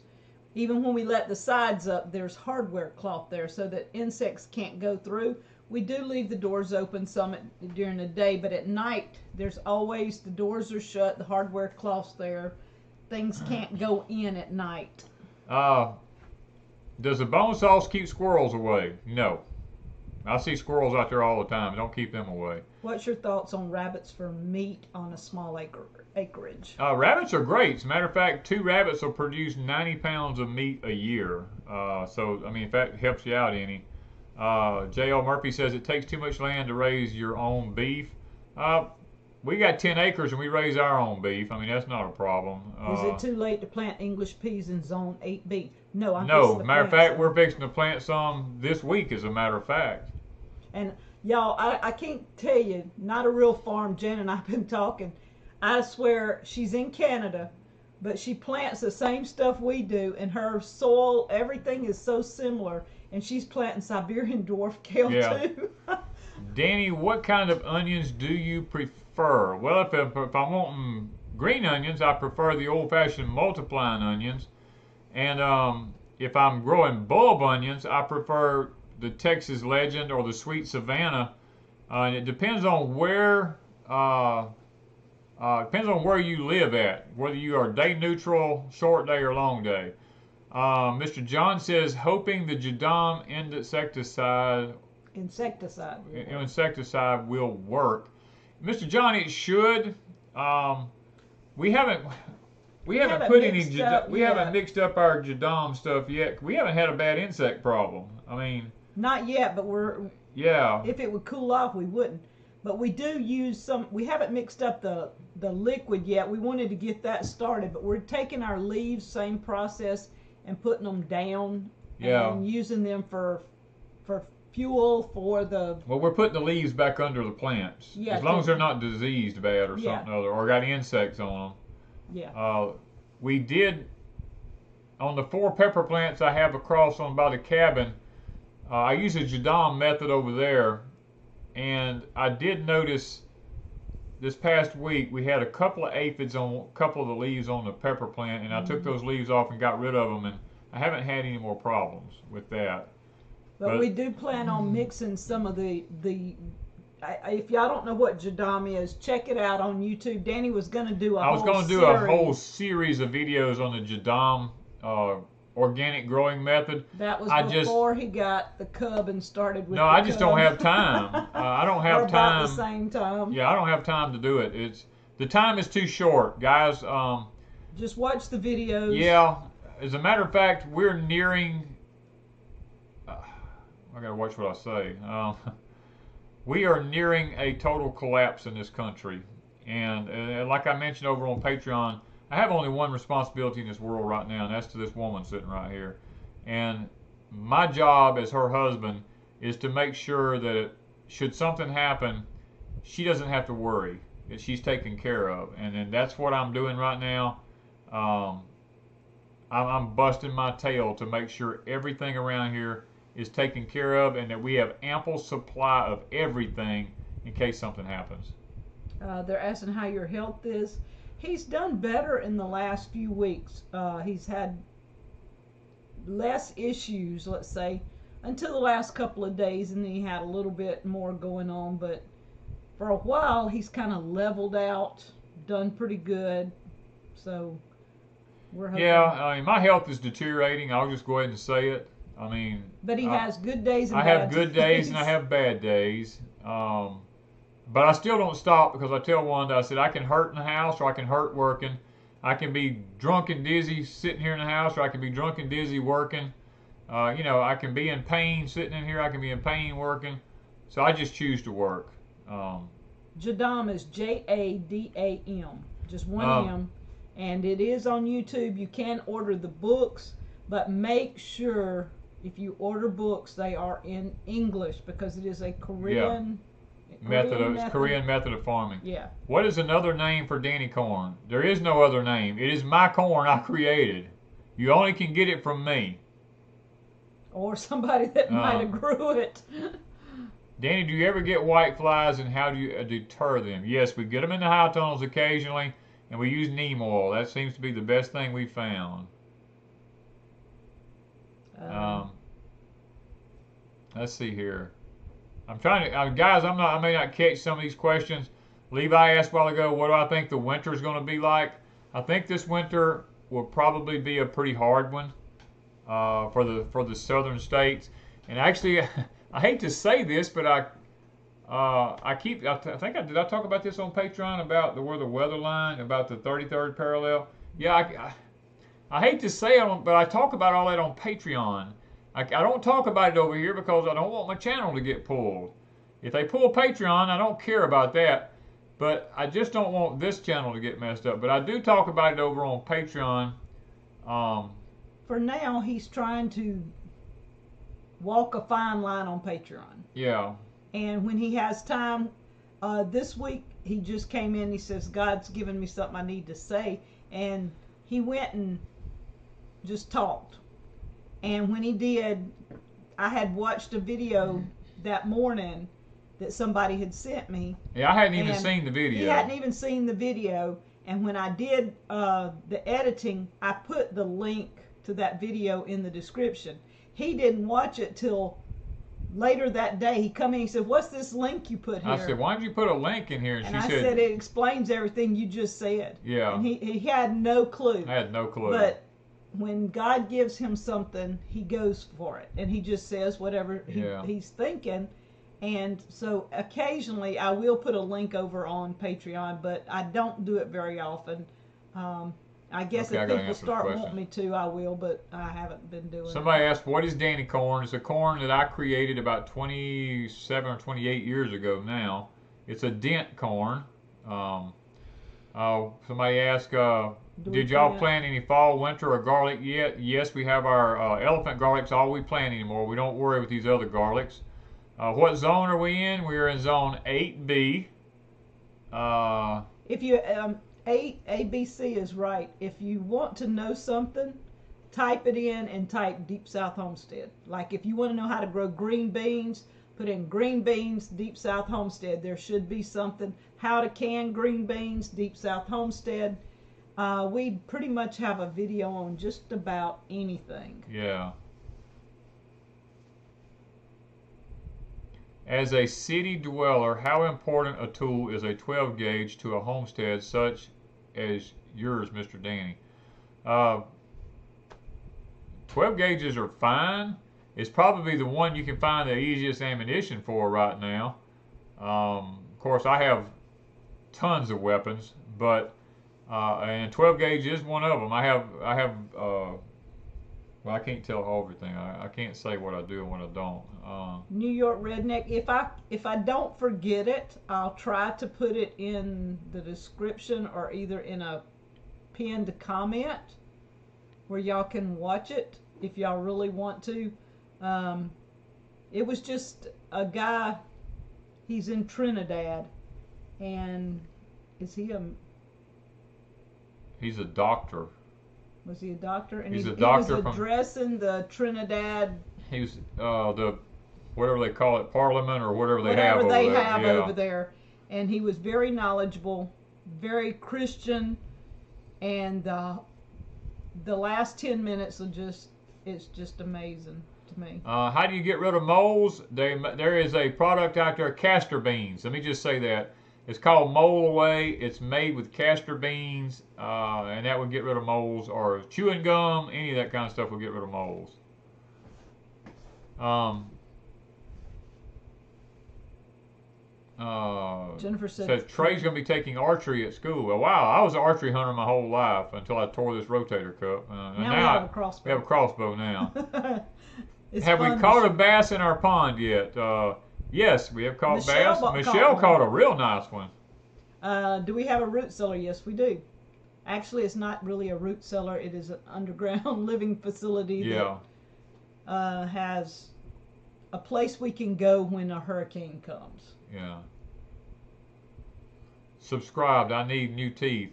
Even when we let the sides up, there's hardware cloth there so that insects can't go through. We do leave the doors open some at, during the day, but at night, there's always, the doors are shut, the hardware cloth's there. Things can't go in at night. Uh, does the bone sauce keep squirrels away? No. I see squirrels out there all the time. Don't keep them away. What's your thoughts on rabbits for meat on a small acre, acreage? Uh, rabbits are great. As a matter of fact, two rabbits will produce ninety pounds of meat a year. Uh, so, I mean, in fact, it helps you out any. Uh, J L Murphy says it takes too much land to raise your own beef. Uh, We got ten acres and we raise our own beef. I mean, that's not a problem. Uh, Is it too late to plant English peas in zone eight B? No, I'm No, matter of fact, some. We're fixing to plant some this week, as a matter of fact. And y'all, I, I can't tell you, not a real farm, Jen and I've been talking. I swear, she's in Canada, but she plants the same stuff we do, and her soil, everything is so similar, and she's planting Siberian dwarf kale yeah. too. Danny, what kind of onions do you prefer? Well, if, if, if I'm wanting green onions, I prefer the old-fashioned multiplying onions. And um, if I'm growing bulb onions, I prefer the Texas Legend or the Sweet Savannah. Uh, and it depends on where uh, uh, depends on where you live at, whether you are day neutral, short day, or long day. Uh, Mister John says, hoping the Jadam insecticide Insecticide. Insecticide will work. Mister John, it should. Um, we haven't we, we haven't, haven't put any up, we yeah. haven't mixed up our Jadam stuff yet. We haven't had a bad insect problem. I mean, not yet, but we're yeah. If it would cool off, we wouldn't. But we do use some. We haven't mixed up the the liquid yet. We wanted to get that started, but we're taking our leaves, same process, and putting them down. Yeah. And using them for for. fuel for the... Well, we're putting the leaves back under the plants. Yeah, as long as they're not diseased bad or yeah. something other, or got insects on them. Yeah. Uh, we did, on the four pepper plants I have across on by the cabin, uh, I use a Jadam method over there, and I did notice this past week we had a couple of aphids on a couple of the leaves on the pepper plant, and I mm-hmm. took those leaves off and got rid of them, and I haven't had any more problems with that. But, but we do plan on mixing some of the, the I, if y'all don't know what Jadam is, check it out on YouTube. Danny was going to do a I was going to do series. a whole series of videos on the Jadam uh, organic growing method. That was I before just, he got the cub and started with No, the I just cub. don't have time. uh, I don't have about time. About the same time. Yeah, I don't have time to do it. It's The time is too short, guys. Um, just watch the videos. Yeah. As a matter of fact, we're nearing... I gotta watch what I say. Um, we are nearing a total collapse in this country, and uh, like I mentioned over on Patreon, I have only one responsibility in this world right now, and that's to this woman sitting right here. And my job as her husband is to make sure that it, should something happen, she doesn't have to worry, that she's taken care of, and, and that's what I'm doing right now. Um, I'm, I'm busting my tail to make sure everything around here is taken care of, and that we have ample supply of everything in case something happens. Uh, they're asking how your health is. He's done better in the last few weeks. Uh, he's had less issues, let's say, until the last couple of days, and then he had a little bit more going on, but for a while he's kind of leveled out, done pretty good, so we're hoping. Yeah, I mean, my health is deteriorating. I'll just go ahead and say it. I mean, but he I, has good days and I bad have good days and I have bad days. Um, but I still don't stop, because I tell Wanda, I said, I can hurt in the house or I can hurt working. I can be drunk and dizzy sitting here in the house, or I can be drunk and dizzy working. Uh, you know, I can be in pain sitting in here. I can be in pain working. So I just choose to work. Um, Jadam is J A D A M, just one um, M. And it is on YouTube. You can order the books, but make sure... if you order books, they are in English, because it is a Korean, yeah. method, Korean of, method. Korean method of farming. Yeah. What is another name for Danny corn? There is no other name. It is my corn I created. You only can get it from me. Or somebody that um, might have grew it. Danny, do you ever get white flies, and how do you deter them? Yes, we get them in the high tunnels occasionally, and we use neem oil. That seems to be the best thing we found. Um, let's see here. I'm trying to, uh, guys, I'm not, I may not catch some of these questions. Levi asked a while ago, what do I think the winter is going to be like? I think this winter will probably be a pretty hard one, uh, for the, for the southern states. And actually, I hate to say this, but I, uh, I keep, I, I think I, did I talk about this on Patreon about the, where the weather line, about the thirty-third parallel? Yeah, I, I I hate to say it, but I talk about all that on Patreon. I, I don't talk about it over here because I don't want my channel to get pulled. If they pull Patreon, I don't care about that. But I just don't want this channel to get messed up. But I do talk about it over on Patreon. Um, For now, he's trying to walk a fine line on Patreon. Yeah. And when he has time, uh, this week he just came in. He says, God's given me something I need to say. And he went and just talked. And when he did, I had watched a video that morning that somebody had sent me. Yeah, I hadn't even seen the video. He hadn't even seen the video. And when I did uh, the editing, I put the link to that video in the description. He didn't watch it till later that day. He come in, he said, what's this link you put here? I said, why did you put a link in here? And, and she I said, said, it explains everything you just said. Yeah. And he, he had no clue. I had no clue. But when God gives him something, he goes for it. And he just says whatever he, yeah. he's thinking. And so occasionally I will put a link over on Patreon, but I don't do it very often. Um, I guess okay, if I people start wanting me to, I will, but I haven't been doing Somebody it. Somebody asked, what is Danny corn? It's a corn that I created about twenty-seven or twenty-eight years ago now. It's a dent corn. Um, uh, somebody asked, uh, did y'all plant any fall, winter, or garlic yet? Yes, we have our uh, elephant garlics, all we plant anymore. We don't worry with these other garlics. Uh, what zone are we in? We are in zone eight B. Uh, if you um, A A B C is right. If you want to know something, type it in and type Deep South Homestead. Like if you want to know how to grow green beans, put in green beans Deep South Homestead. There should be something. How to can green beans Deep South Homestead. Uh, we pretty much have a video on just about anything. Yeah. As a city dweller, how important a tool is a twelve gauge to a homestead such as yours, Mister Danny? Uh, twelve gauges are fine. It's probably the one you can find the easiest ammunition for right now. Um, of course, I have tons of weapons, but uh, and twelve gauge is one of them. I have, I have. Uh, Well, I can't tell everything. I, I can't say what I do and what I don't. Uh, New York Redneck. If I if I don't forget it, I'll try to put it in the description or either in a pinned comment where y'all can watch it if y'all really want to. Um, it was just a guy. He's in Trinidad, and is he a? He's a doctor. Was he a doctor? And He's he, a doctor he was addressing from, the Trinidad. He was uh, the whatever they call it, Parliament or whatever they whatever have over they there. have yeah. over there. And he was very knowledgeable, very Christian, and uh, the last ten minutes are just it's just amazing to me. Uh, how do you get rid of moles? They, there is a product out there, castor beans. Let me just say that. It's called Mole Away. It's made with castor beans, uh, and that would get rid of moles, or chewing gum, any of that kind of stuff will get rid of moles. Um, uh, Jennifer said, says, Trey's going to be taking archery at school. Well, wow, I was an archery hunter my whole life until I tore this rotator cuff. Uh, now and now we have I, a crossbow. We have a crossbow now. Have we caught a bass in our pond yet? Uh, Yes, we have caught Michelle bass. Michelle caught, caught a real nice one. Uh, do we have a root cellar? Yes, we do. Actually, it's not really a root cellar. It is an underground living facility yeah. that uh, has a place we can go when a hurricane comes. Yeah. Subscribed. I need new teeth.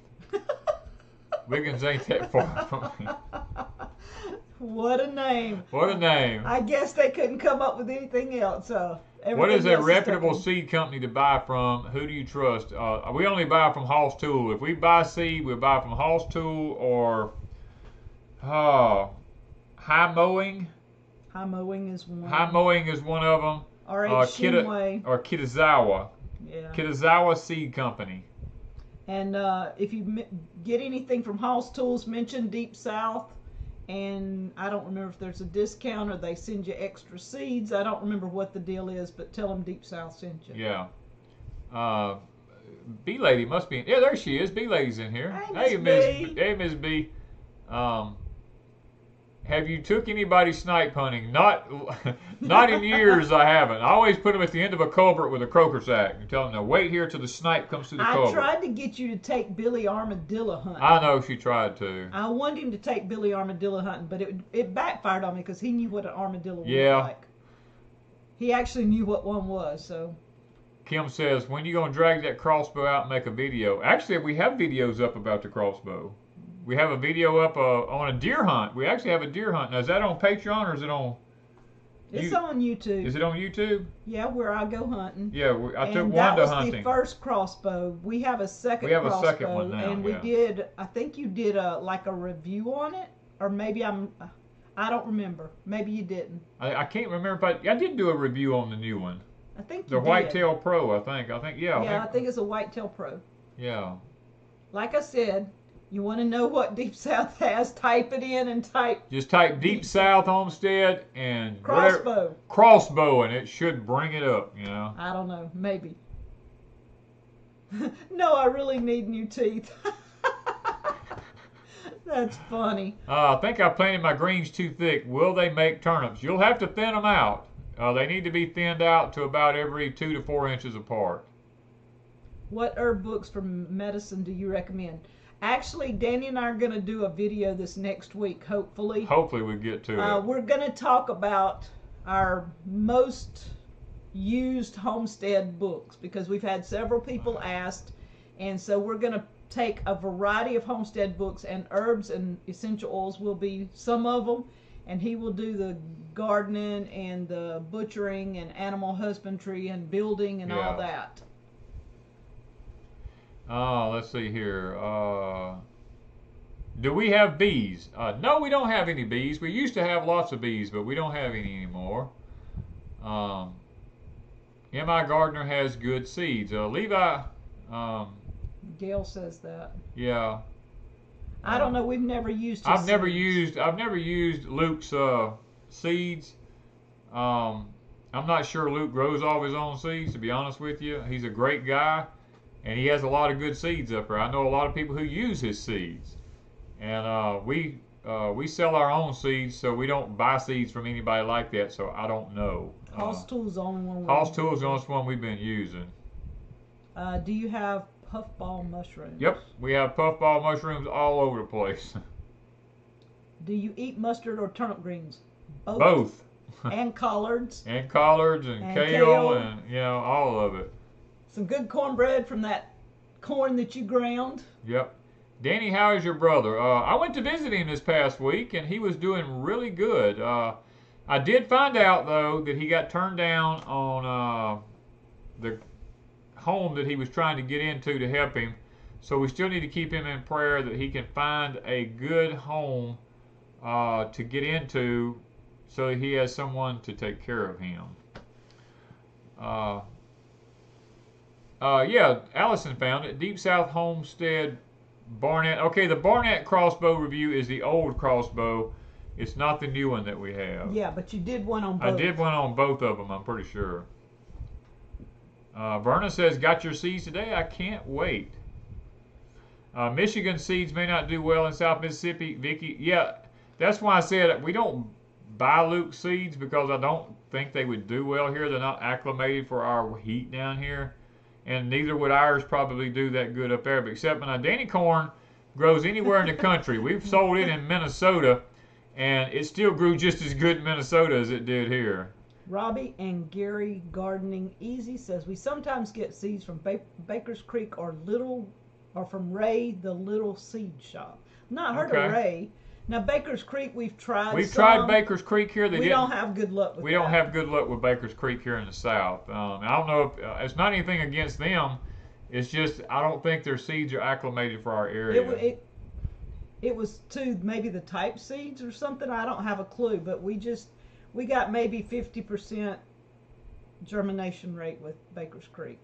Wiggins ain't that far from me. What a name. What a name. I guess they couldn't come up with anything else. So what is a reputable seed company to buy from? Who do you trust? Uh, we only buy from Hoss Tool. If we buy seed, we'll buy from Hoss Tool or uh, High Mowing. High Mowing is one. High Mowing is one of them. R H. Uh, Shumway. Kita, or Kitazawa. Yeah. Kitazawa Seed Company. And uh, if you get anything from Hoss Tools, mention Deep South. And I don't remember if there's a discount or they send you extra seeds. I don't remember what the deal is, but tell them Deep South sent you. Yeah. Uh, Blue eighty must be. In, yeah, there she is. Blue eighty's in here. Hey, Miss B. Hey, Miss B. Um, have you took anybody snipe hunting? Not not in years I haven't. I always put them at the end of a culvert with a croaker sack and tell them, now wait here till the snipe comes through the I culvert. I tried to get you to take Billy Armadillo hunting. I know she tried to. I wanted him to take Billy Armadillo hunting, but it it backfired on me because he knew what an armadillo was yeah. like. He actually knew what one was, so. Kim says, when you going to drag that crossbow out and make a video? Actually, we have videos up about the crossbow. We have a video up uh, on a deer hunt. We actually have a deer hunt. Now, is that on Patreon or is it on? It's you, on YouTube. Is it on YouTube? Yeah, where I go hunting. Yeah, we, I and took one to hunting. That was the first crossbow. We have a second crossbow. We have crossbow, a second one now, and we yeah. did, I think you did a, like a review on it, or maybe I'm, I don't remember. Maybe you didn't. I, I can't remember, but I, I did do a review on the new one. I think you the Whitetail Pro, I think. I think yeah. Yeah, I think, I think it's a Whitetail Pro. Yeah. Like I said, you want to know what Deep South has? Type it in and type. Just type Deep, Deep South Homestead and crossbow. Whatever, crossbow, and it should bring it up. You know. I don't know. Maybe. No, I really need new teeth. That's funny. Uh, I think I planted my greens too thick. Will they make turnips? You'll have to thin them out. Uh, they need to be thinned out to about every two to four inches apart. What herb books for medicine do you recommend? Actually, Danny and I are going to do a video this next week, hopefully. Hopefully we get to uh, it. We're going to talk about our most used homestead books because we've had several people asked. And so we're going to take a variety of homestead books, and herbs and essential oils will be some of them. And he will do the gardening and the butchering and animal husbandry and building and yeah. all that. Oh, let's see here. Uh, do we have bees? Uh, no, we don't have any bees. We used to have lots of bees, but we don't have any anymore. Um, M I Gardner has good seeds. Uh, Levi. Um, Gail says that. Yeah. I don't know. We've never used. I've seeds. never used. I've never used Luke's uh, seeds. Um, I'm not sure Luke grows all his own seeds. To be honest with you, he's a great guy, and he has a lot of good seeds up there. I know a lot of people who use his seeds, and uh, we uh, we sell our own seeds, so we don't buy seeds from anybody like that. So I don't know. Hoss uh, Tool's the only one. Hoss Tool's the only one we've been using. Uh, do you have? Puffball mushrooms. Yep, we have puffball mushrooms all over the place. Do you eat mustard or turnip greens? Both. Both. And collards. And collards and, and kale, kale and, you know, all of it. Some good cornbread from that corn that you ground. Yep. Danny, how is your brother? Uh, I went to visit him this past week, and he was doing really good. Uh, I did find out, though, that he got turned down on uh, the... home that he was trying to get into to help him, so we still need to keep him in prayer that he can find a good home uh, to get into so he has someone to take care of him. Uh, uh, yeah, Allison found it. Deep South Homestead Barnett. Okay, the Barnett crossbow review is the old crossbow. It's not the new one that we have. Yeah, but you did one on both. I did one on both of them, I'm pretty sure. Uh, Verna says, got your seeds today? I can't wait. Uh, Michigan seeds may not do well in South Mississippi. Vicky, yeah, that's why I said we don't buy Luke seeds because I don't think they would do well here. They're not acclimated for our heat down here. And neither would ours probably do that good up there. But except when Danny corn grows anywhere in the country. We've sold it in Minnesota, and it still grew just as good in Minnesota as it did here. Robbie and Gary Gardening Easy says, we sometimes get seeds from ba Baker's Creek or Little, or from Ray, the Little Seed Shop. Not heard okay. of Ray. Now, Baker's Creek, we've tried We've some. tried Baker's Creek here. They we didn't, don't have good luck with We that. don't have good luck with Baker's Creek here in the South. Um, I don't know if, uh, it's not anything against them. It's just, I don't think their seeds are acclimated for our area. It, it, it was to maybe the type seeds or something. I don't have a clue, but we just, we got maybe fifty percent germination rate with Baker's Creek.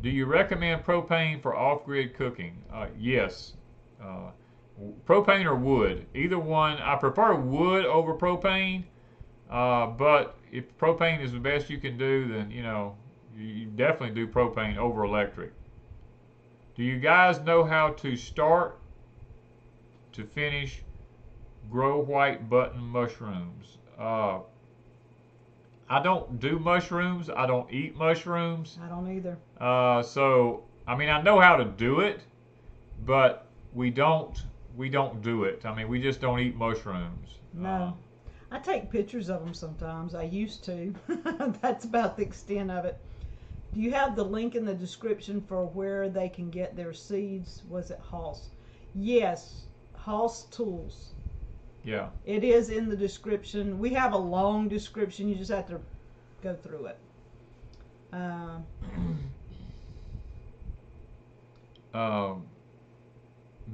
Do you recommend propane for off-grid cooking? Uh, yes. Uh, propane or wood. Either one. I prefer wood over propane, uh, but if propane is the best you can do, then, you know, you definitely do propane over electric. Do you guys know how to start to finish grow white button mushrooms. Uh, I don't do mushrooms. I don't eat mushrooms. I don't either. Uh, so, I mean, I know how to do it, but we don't, we don't do it. I mean, we just don't eat mushrooms. No. Uh, I take pictures of them sometimes. I used to. That's about the extent of it. Do you have the link in the description for where they can get their seeds? Was it Hoss? Yes, Hoss Tools. Yeah. It is in the description. We have a long description. You just have to go through it. Uh, um,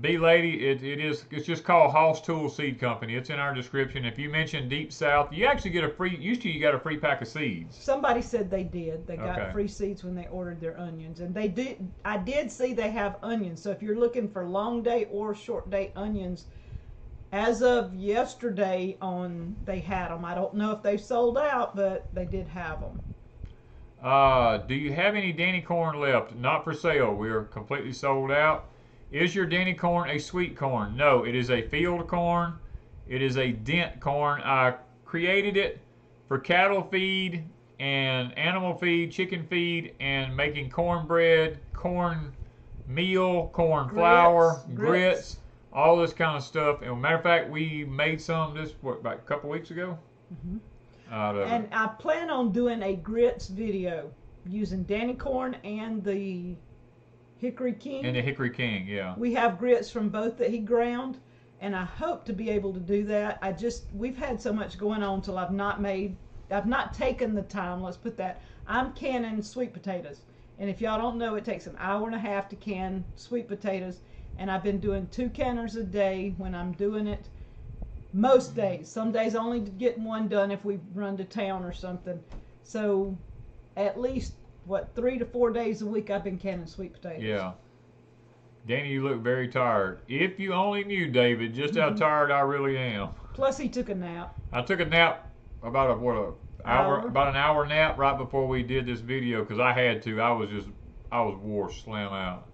B-Lady, it, it is, it's just called Hoss Tool Seed Company. It's in our description. If you mention Deep South, you actually get a free, used to you got a free pack of seeds. Somebody said they did. They got okay. free seeds when they ordered their onions. And they did, I did see they have onions. So if you're looking for long day or short day onions, as of yesterday on, they had them. I don't know if they sold out, but they did have them. Uh, do you have any Danny corn left? Not for sale. We are completely sold out. Is your Danny corn a sweet corn? No, it is a field corn. It is a dent corn. I created it for cattle feed and animal feed, chicken feed, and making cornbread, corn meal, corn flour, grits. grits. All this kind of stuff. And matter of fact, we made some this what about a couple weeks ago. Mm-hmm. uh, and I plan on doing a grits video using Danny corn and the Hickory King. And the Hickory King, yeah. We have grits from both that he ground, and I hope to be able to do that. I just we've had so much going on till I've not made, I've not taken the time. Let's put that. I'm canning sweet potatoes, and if y'all don't know, it takes an hour and a half to can sweet potatoes. And I've been doing two canners a day when I'm doing it most days. Some days I only get one done if we run to town or something. So at least, what, three to four days a week I've been canning sweet potatoes. Yeah. Danny, you look very tired. If you only knew, David, just how mm-hmm. tired I really am. Plus he took a nap. I took a nap about a, what, a hour, hour? about an hour nap right before we did this video because I had to. I was just, I was wore slam out.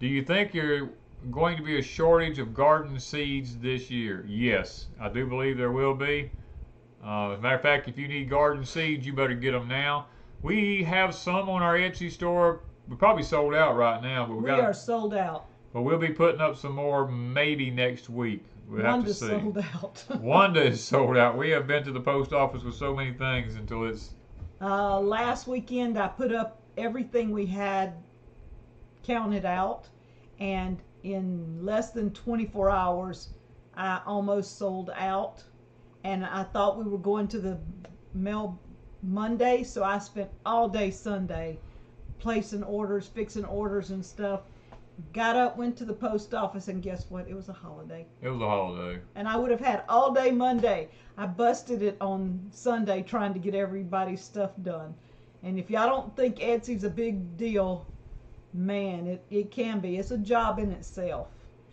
Do you think you're going to be a shortage of garden seeds this year? Yes, I do believe there will be. Uh, as a matter of fact, if you need garden seeds, you better get them now. We have some on our Etsy store. We're probably sold out right now, but we, we got. We are sold out. But we'll be putting up some more maybe next week. We'll have to see. Wanda's sold out. Wanda is sold out. We have been to the post office with so many things until it's. Uh, last weekend, I put up everything we had counted out. And in less than twenty-four hours, I almost sold out. And I thought we were going to the mail Monday, so I spent all day Sunday placing orders, fixing orders and stuff. Got up, went to the post office, and guess what? It was a holiday. It was a holiday. And I would have had all day Monday. I busted it on Sunday trying to get everybody's stuff done. And if y'all don't think Etsy's a big deal, man, it, it can be. It's a job in itself.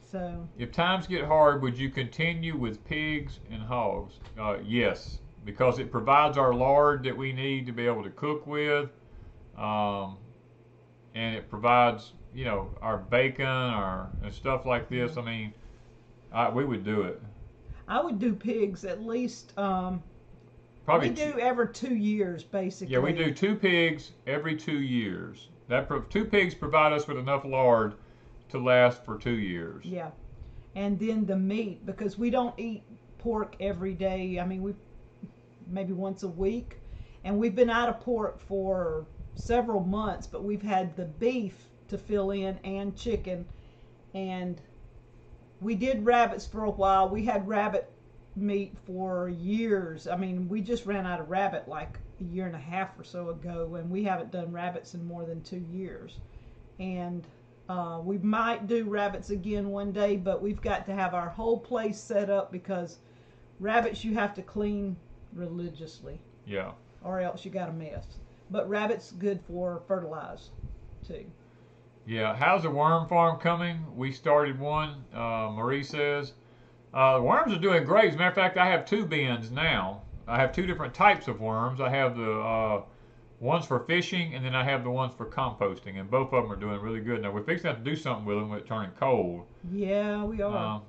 So, if times get hard, would you continue with pigs and hogs? Uh, yes, because it provides our lard that we need to be able to cook with, um, and it provides, you know, our bacon, our and stuff like this. I mean, I, we would do it. I would do pigs at least. Um, Probably we do two, every two years, basically. Yeah, we do two pigs every two years. That two pigs provide us with enough lard to last for two years. Yeah, and then the meat, because we don't eat pork every day. I mean, we maybe once a week, and we've been out of pork for several months. But we've had the beef to fill in and chicken, and we did rabbits for a while. We had rabbit meat for years. I mean, we just ran out of rabbit like a year and a half or so ago, and we haven't done rabbits in more than two years. And uh, we might do rabbits again one day, but we've got to have our whole place set up because rabbits you have to clean religiously. Yeah. Or else you got a mess. But rabbits good for fertilize too. Yeah. How's the worm farm coming? We started one. Uh, Marie says uh, worms are doing great. As a matter of fact, I have two bins now. I have two different types of worms. I have the uh, ones for fishing, and then I have the ones for composting, and both of them are doing really good. Now, we're fixing to have to do something with them when it's turning cold. Yeah, we are.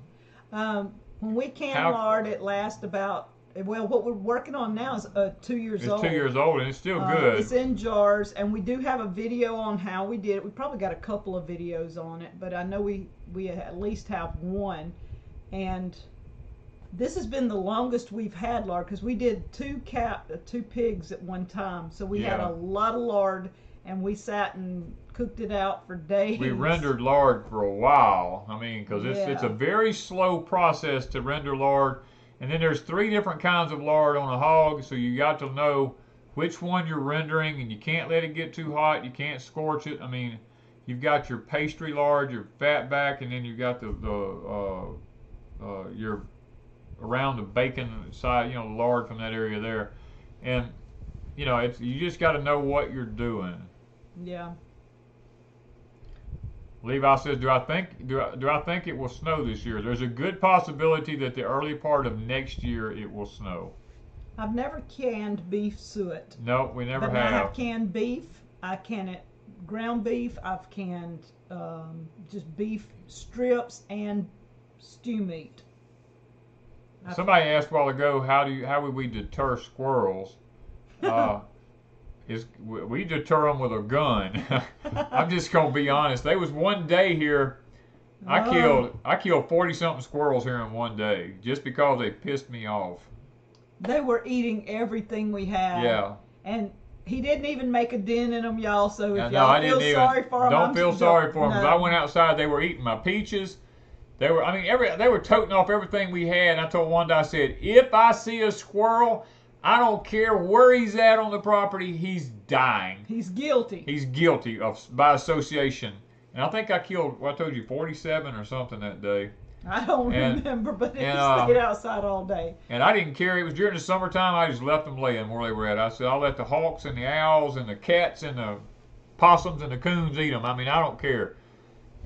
Um, um, When we canned How, lard, it lasts about, well, what we're working on now is uh, two years it's old. It's two years old, and it's still uh, good. It's in jars, and we do have a video on how we did it. We probably got a couple of videos on it, but I know we, we at least have one. And this has been the longest we've had lard, because we did two cap, uh, two pigs at one time. So we yeah. had a lot of lard, and we sat and cooked it out for days. We rendered lard for a while. I mean, because it's, yeah. it's a very slow process to render lard. And then there's three different kinds of lard on a hog, so you got to know which one you're rendering, and you can't let it get too hot. You can't scorch it. I mean, you've got your pastry lard, your fatback, and then you've got the, the uh, uh, your around the bacon side, you know, lard from that area there. And, you know, it's, you just got to know what you're doing. Yeah. Levi says, do I think do I, do I think it will snow this year? There's a good possibility that the early part of next year it will snow. I've never canned beef suet. No, we never but have. I have canned beef. I can it ground beef. I've canned um, just beef strips and stew meat. I've Somebody asked a while ago, how do you how would we deter squirrels? Uh, Is, we deter them with a gun. I'm just gonna be honest. There was one day here, I oh. killed I killed forty something squirrels here in one day just because they pissed me off. They were eating everything we had. Yeah. And he didn't even make a den in them, y'all. So if y'all no, feel sorry even, for them, don't I'm feel sorry for them. No. I went outside. They were eating my peaches. They were. I mean, every they were toting off everything we had. And I told Wanda, I said, if I see a squirrel, I don't care where he's at on the property, he's dying. He's guilty. He's guilty of by association. And I think I killed, well, I told you, forty-seven or something that day. I don't and, remember, but it and, uh, stayed outside all day. And I didn't care. It was during the summertime. I just left them laying where they were at. I said, I'll let the hawks and the owls and the cats and the possums and the coons eat them. I mean, I don't care.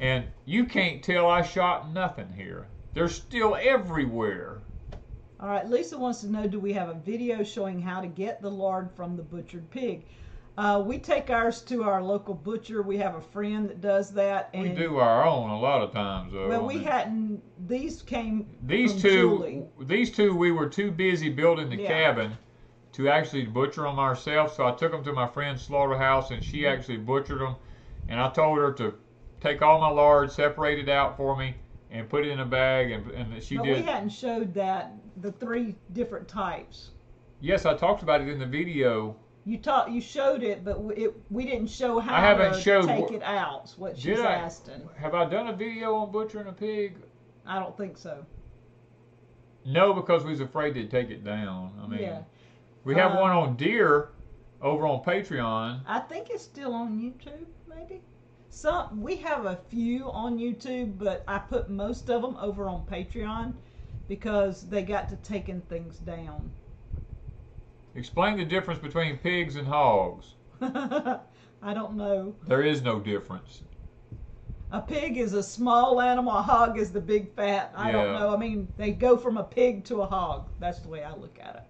And you can't tell I shot nothing here. They're still everywhere. All right, Lisa wants to know, do we have a video showing how to get the lard from the butchered pig? Uh, we take ours to our local butcher. We have a friend that does that. And we do our own a lot of times, though. Well, we I mean, hadn't. These came these from two, Julie. These two, we were too busy building the yeah. cabin to actually butcher them ourselves, so I took them to my friend's slaughterhouse, and she mm-hmm. actually butchered them. And I told her to take all my lard, separate it out for me, and put it in a bag, and, and she but did. But we hadn't showed that, the three different types. Yes, I talked about it in the video. You talked, you showed it, but it, we didn't show how I haven't to showed take it out, what she's I, asking. Have I done a video on butchering a pig? I don't think so. No, because we was afraid to take it down. I mean, yeah. we have um, one on deer over on Patreon. I think it's still on YouTube, maybe? Some, we have a few on YouTube, but I put most of them over on Patreon because they got to taking things down. Explain the difference between pigs and hogs. I don't know. There is no difference. A pig is a small animal. A hog is the big fat. I yeah. don't know. I mean, they go from a pig to a hog. That's the way I look at it.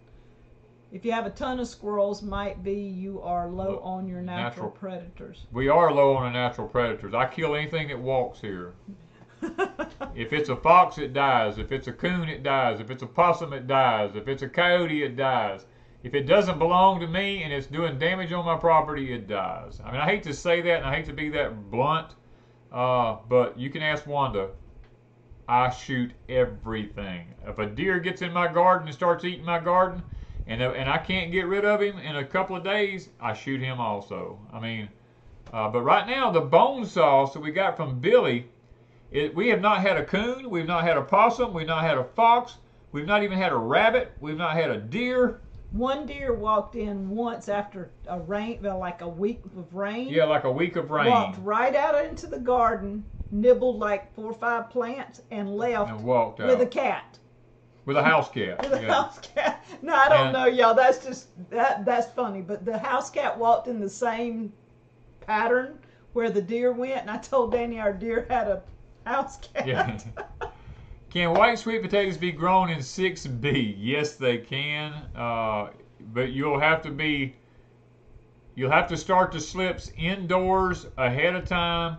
If you have a ton of squirrels, might be you are low on your natural, natural predators. We are low on our natural predators. I kill anything that walks here. If it's a fox, it dies. If it's a coon, it dies. If it's a possum, it dies. If it's a coyote, it dies. If it doesn't belong to me and it's doing damage on my property, it dies. I mean, I hate to say that and I hate to be that blunt, uh, but you can ask Wanda. I shoot everything. If a deer gets in my garden and starts eating my garden, And, and I can't get rid of him in a couple of days, I shoot him also. I mean, uh, but right now, the bone saw that we got from Billy, it, we have not had a coon, we've not had a possum, we've not had a fox, we've not even had a rabbit, we've not had a deer. One deer walked in once after a rain, like a week of rain. Yeah, like a week of rain. Walked right out into the garden, nibbled like four or five plants, and left and walked out with a cat. With a house cat. With a yeah. house cat. No, I don't and, know, y'all. That's just, that. that's funny. But the house cat walked in the same pattern where the deer went. And I told Danny our deer had a house cat. Yeah. Can white sweet potatoes be grown in six B? Yes, they can. Uh, but you'll have to be, you'll have to start the slips indoors ahead of time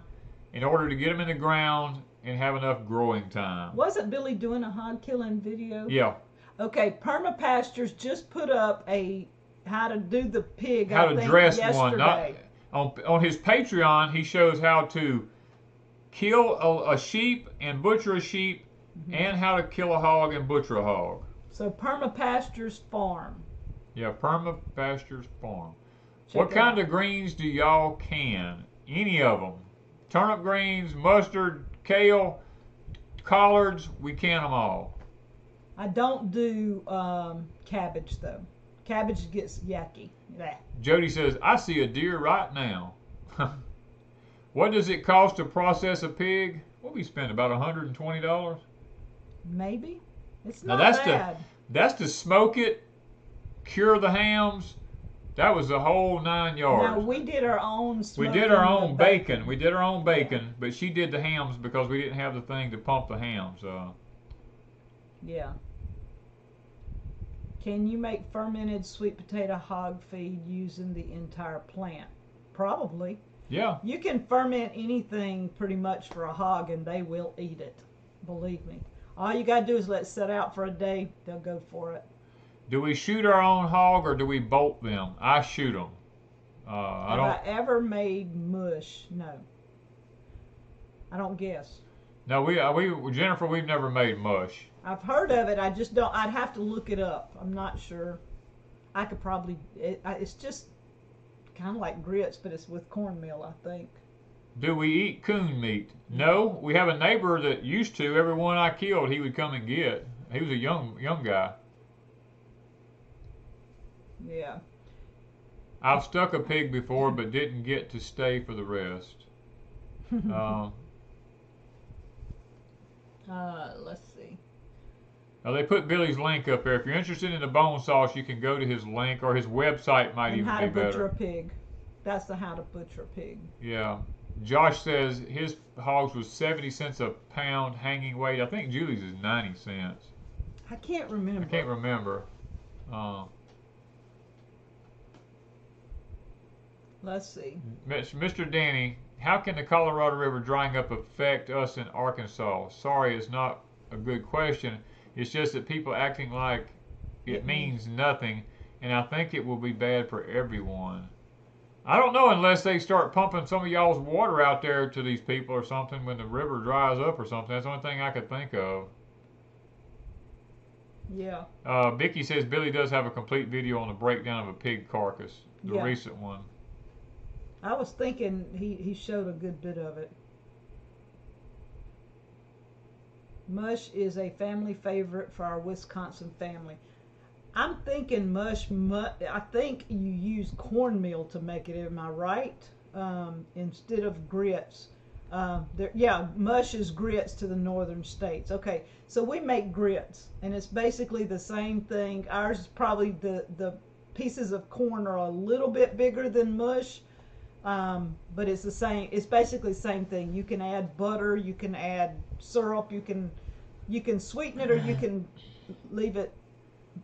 in order to get them in the ground. and have enough growing time. Wasn't Billy doing a hog killing video? Yeah. Okay, Perma Pastures just put up a how to do the pig. How I to think, dress yesterday. One. Not, on on his Patreon, he shows how to kill a, a sheep and butcher a sheep, mm-hmm. and how to kill a hog and butcher a hog. So Perma Pastures Farm. Yeah, Perma Pastures Farm. Check what kind out. Of greens do y'all can? Any of them. Turnip greens, mustard, kale, collards, we can them all. I don't do um, cabbage, though. Cabbage gets yucky. Nah. Jody says, I see a deer right now. What does it cost to process a pig? Well, we spend about one hundred twenty dollars. Maybe. It's not now that's bad. To, that's to smoke it, cure the hams. That was the whole nine yards. No, we did our own smoking. We did our own bacon. bacon. We did our own bacon, yeah. But she did the hams because we didn't have the thing to pump the hams. Uh, yeah. Can you make fermented sweet potato hog feed using the entire plant? Probably. Yeah. You can ferment anything pretty much for a hog, and they will eat it. Believe me. All you got to do is let it set out for a day. They'll go for it. Do we shoot our own hog or do we bolt them? I shoot them. Uh, I Have don't. I ever made mush? No. I don't guess. No, we uh, we Jennifer, we've never made mush. I've heard of it. I just don't. I'd have to look it up. I'm not sure. I could probably. It, I, it's just kind of like grits, but it's with cornmeal, I think. Do we eat coon meat? No. We have a neighbor that used to. Everyone I killed, he would come and get. He was a young young guy. Yeah. I've stuck a pig before, but didn't get to stay for the rest. um, uh, let's see. Now they put Billy's link up there. If you're interested in the bone sauce, you can go to his link, or his website might and even be better. How to butcher a pig. That's the how to butcher a pig. Yeah. Josh says his hogs was seventy cents a pound hanging weight. I think Julie's is ninety cents. I can't remember. I can't remember. Um. Let's see. Mister Danny, how can the Colorado River drying up affect us in Arkansas? Sorry, it's not a good question. It's just that people acting like it means nothing, and I think it will be bad for everyone. I don't know unless they start pumping some of y'all's water out there to these people or something when the river dries up or something. That's the only thing I could think of. Yeah. Uh, Vicky says Billy does have a complete video on the breakdown of a pig carcass, the yeah. recent one. I was thinking he, he showed a good bit of it. Mush is a family favorite for our Wisconsin family. I'm thinking mush, mu I think you use cornmeal to make it, am I right? Um, instead of grits. Uh, there, yeah, mush is grits to the northern states. Okay, so we make grits, and it's basically the same thing. Ours is probably the, the pieces of corn are a little bit bigger than mush. Um, but it's the same, it's basically the same thing. You can add butter, you can add syrup, you can, you can sweeten it or you can leave it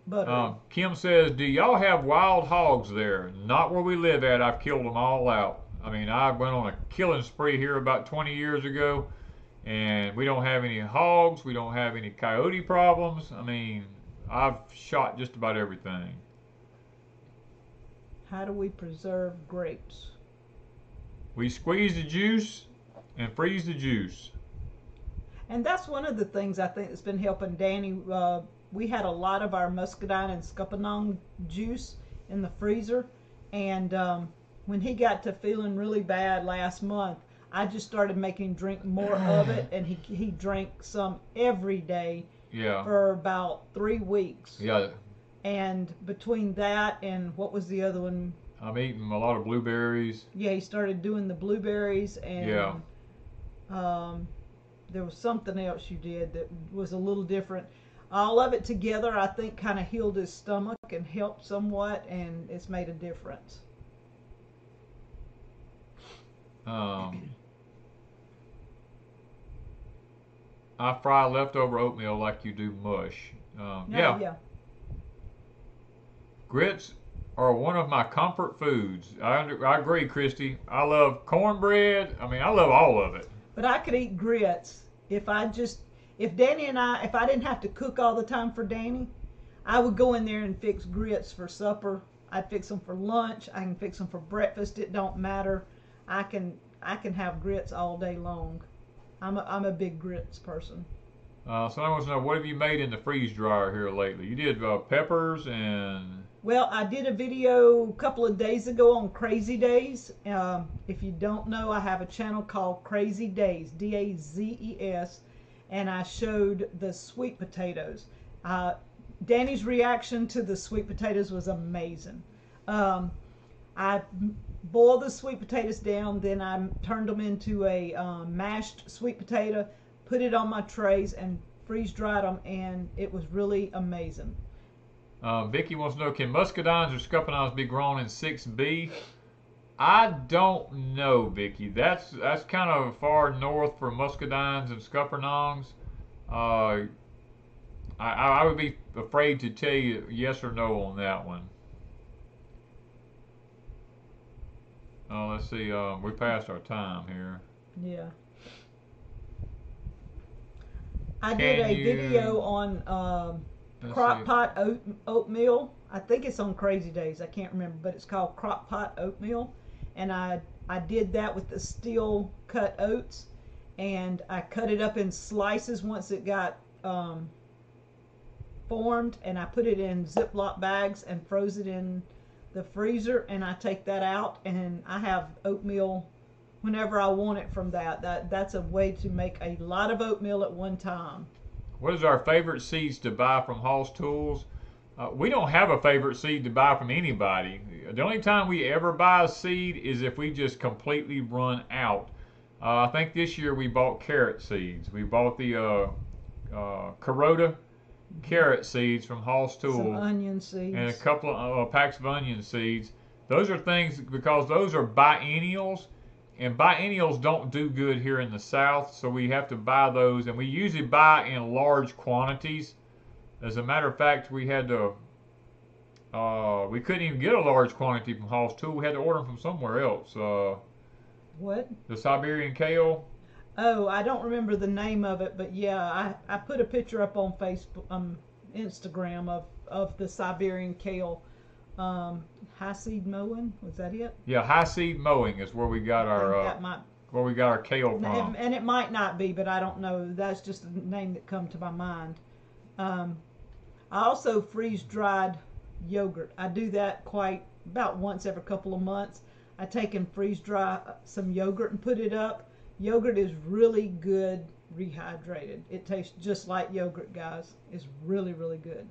buttery. Um, Kim says, do y'all have wild hogs there? Not where we live at. I've killed them all out. I mean, I went on a killing spree here about twenty years ago, and we don't have any hogs. We don't have any coyote problems. I mean, I've shot just about everything. How do we preserve grapes? We squeeze the juice and freeze the juice. And that's one of the things I think that's been helping Danny. Uh, we had a lot of our muscadine and scuppernong juice in the freezer. And um, when he got to feeling really bad last month, I just started making him drink more of it. And he, he drank some every day yeah. for about three weeks. Yeah. And between that and what was the other one? I'm eating a lot of blueberries. Yeah, he started doing the blueberries, and yeah. um, there was something else you did that was a little different. All of it together, I think, kind of healed his stomach and helped somewhat, and it's made a difference. Um, I fry leftover oatmeal like you do mush. Um, no, yeah. yeah. Grits are one of my comfort foods. I, under, I agree, Christy. I love cornbread. I mean, I love all of it. But I could eat grits If I just, if Danny and I, if I didn't have to cook all the time for Danny, I would go in there and fix grits for supper. I'd fix them for lunch. I can fix them for breakfast. It don't matter. I can, I can have grits all day long. I'm a, I'm a big grits person. Uh, so I want to know, what have you made in the freeze dryer here lately? You did uh, peppers and... Well, I did a video a couple of days ago on Crazy Days. Um, if you don't know, I have a channel called Crazy Days, D A Z E S, and I showed the sweet potatoes. Uh, Danny's reaction to the sweet potatoes was amazing. Um, I boiled the sweet potatoes down, then I turned them into a um, mashed sweet potato, put it on my trays, and freeze-dried them, and it was really amazing. Uh, Vicky wants to know, can muscadines or scuppernons be grown in six B? I don't know, Vicky. That's that's kind of far north for muscadines and scuppernons. Uh, I, I would be afraid to tell you yes or no on that one. Uh, let's see. Uh, we passed our time here. Yeah. I did Can a you, video on um, crock pot oat, oatmeal. I think it's on Crazy Days. I can't remember, but it's called crock pot oatmeal. And I, I did that with the steel cut oats. And I cut it up in slices once it got um, formed. And I put it in Ziploc bags and froze it in the freezer. And I take that out and I have oatmeal whenever I want it from that. that. That's a way to make a lot of oatmeal at one time. What is our favorite seeds to buy from Hoss Tools? Uh, we don't have a favorite seed to buy from anybody. The only time we ever buy a seed is if we just completely run out. Uh, I think this year we bought carrot seeds. We bought the uh, uh, Carota carrot seeds from Hoss Tools. Some onion seeds. And a couple of uh, packs of onion seeds. Those are things, because those are biennials, and biennials don't do good here in the South, so we have to buy those, and we usually buy in large quantities. As a matter of fact, we had to, uh, we couldn't even get a large quantity from Hoss Tool. We had to order them from somewhere else. Uh, what? The Siberian kale. Oh, I don't remember the name of it, but yeah, I, I put a picture up on Facebook, um, Instagram of, of the Siberian kale. Um, high seed mowing, was that it? Yeah, high seed mowing is where we got our uh, might, where we got our kale from. And it might not be, but I don't know. That's just the name that come to my mind. Um, I also freeze dried yogurt. I do that quite about once every couple of months. I take and freeze dry some yogurt and put it up. Yogurt is really good rehydrated. It tastes just like yogurt, guys. It's really really good.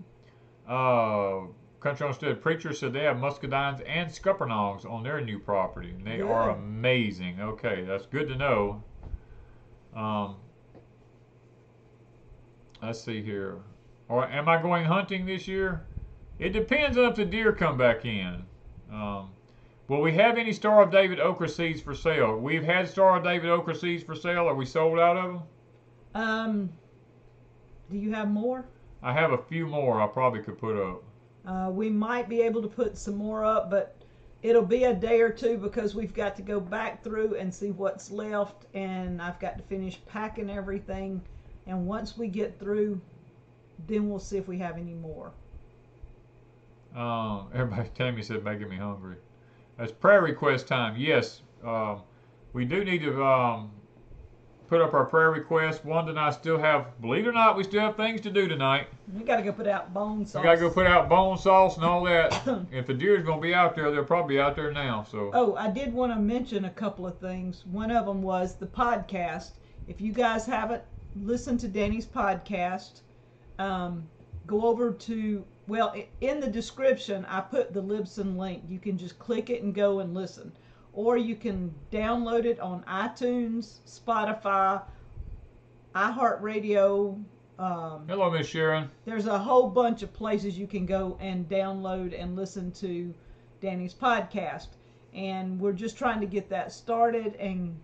Oh. Uh, Country Homestead Preacher said they have muscadines and scuppernongs on their new property, and they good. Are amazing. Okay, that's good to know. Um, let's see here. Or am I going hunting this year? It depends on if the deer come back in. Um, will we have any Star of David okra seeds for sale? We've had Star of David okra seeds for sale. Are we sold out of them? Um, do you have more? I have a few more I probably could put up. Uh, we might be able to put some more up, but it'll be a day or two because we've got to go back through and see what's left, and I've got to finish packing everything, and once we get through, then we'll see if we have any more. Um, everybody, Tammy said, making me hungry. That's prayer request time. Yes, um, we do need to um, put up our prayer request. One tonight, still have, believe it or not, we still have things to do tonight. We gotta go put out bone sauce. We gotta go put out bone sauce and all that. If the deer's gonna be out there, they're probably out there now. So. Oh, I did want to mention a couple of things. One of them was the podcast. If you guys haven't listened to Danny's podcast, um, go over to, well, in the description I put the Libsyn link. You can just click it and go and listen. Or you can download it on iTunes, Spotify, iHeartRadio. Um, Hello, Miss Sharon. There's a whole bunch of places you can go and download and listen to Danny's podcast. And we're just trying to get that started and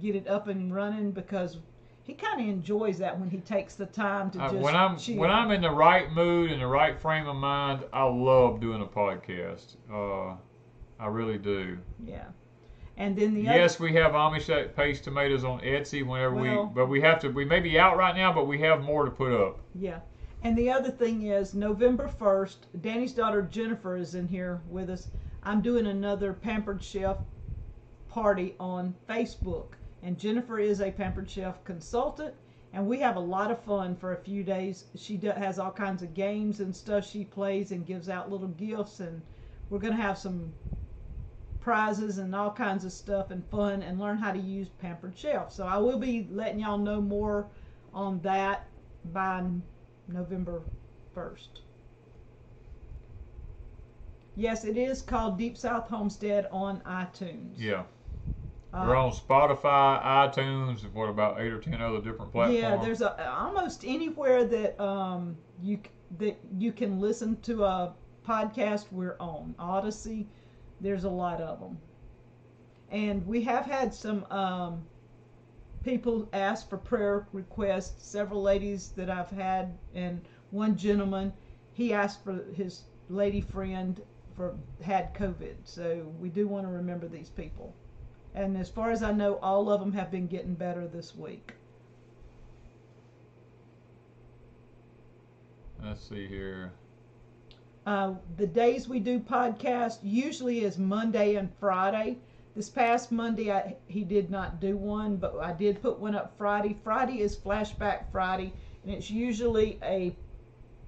get it up and running because he kind of enjoys that when he takes the time to just uh, when I'm chill. When I'm in the right mood and the right frame of mind, I love doing a podcast. Uh I really do. Yeah. And then the yes, other, we have Amish paste tomatoes on Etsy whenever well, we, but we have to, we may be out right now, but we have more to put up. Yeah. And the other thing is November first, Danny's daughter Jennifer is in here with us. I'm doing another Pampered Chef party on Facebook. And Jennifer is a Pampered Chef consultant. And we have a lot of fun for a few days. She does, has all kinds of games and stuff she plays and gives out little gifts. And we're going to have some prizes and all kinds of stuff and fun and learn how to use Pampered Chef. So I will be letting y'all know more on that by November first. Yes, it is called Deep South Homestead on iTunes. Yeah. We're on Spotify, iTunes, and what, about eight or ten other different platforms? Yeah, there's a, almost anywhere that um you that you can listen to a podcast, we're on. Odyssey, there's a lot of them. And we have had some um, people ask for prayer requests, several ladies that I've had, and one gentleman, he asked for his lady friend for had COVID. So we do want to remember these people. And as far as I know, all of them have been getting better this week. Let's see here. Uh, the days we do podcasts usually is Monday and Friday. This past Monday, I, he did not do one, but I did put one up Friday. Friday is Flashback Friday, and it's usually a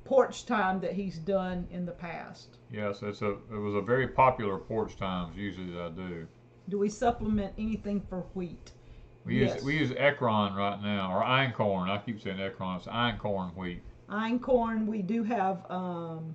porch time that he's done in the past. Yes, it's a, it was a very popular porch times usually that I do. Do we supplement anything for wheat? We yes. use we use Ekron right now, or Einkorn. I keep saying Ekron. It's Einkorn wheat. Einkorn. We do have um,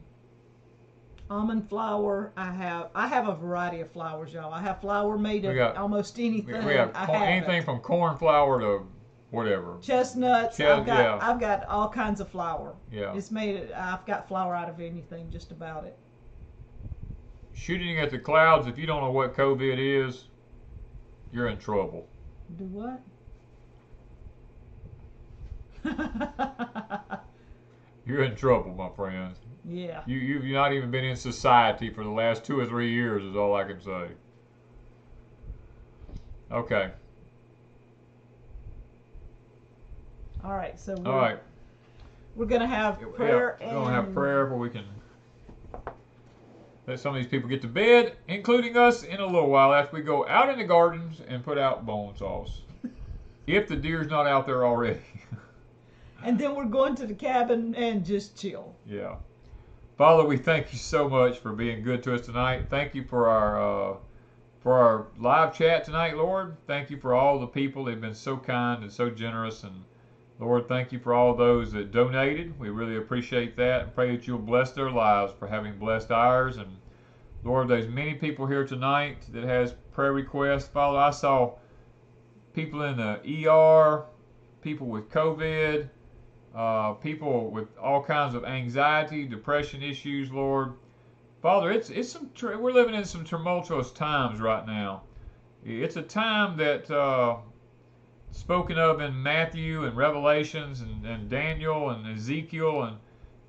almond flour. I have I have a variety of flours, y'all. I have flour made of got, almost anything. We have, I have anything it. from corn flour to whatever. Chestnuts. Chest, I've got yeah. I've got all kinds of flour. Yeah. It's made. I've got flour out of anything, just about it. Shooting at the clouds, if you don't know what COVID is, you're in trouble. Do what? You're in trouble, my friends. Yeah. You, you've not even been in society for the last two or three years is all I can say. Okay. All right. So we're, all right. We're going to have prayer. Yeah, we're going to have prayer where we can... let some of these people get to bed, including us, in a little while after we go out in the gardens and put out bone sauce. If the deer's not out there already. And then we're going to the cabin and just chill. Yeah. Father, we thank you so much for being good to us tonight. Thank you for our uh, for our live chat tonight, Lord. Thank you for all the people that have been so kind and so generous. And, Lord, thank you for all those that donated. We really appreciate that and pray that you'll bless their lives for having blessed ours. And, Lord, there's many people here tonight that has prayer requests. Father, I saw people in the E R, people with COVID, uh, people with all kinds of anxiety, depression issues, Lord. Father, it's it's some tr- we're living in some tumultuous times right now. It's a time that... Uh, spoken of in Matthew and Revelations and, and Daniel and Ezekiel, and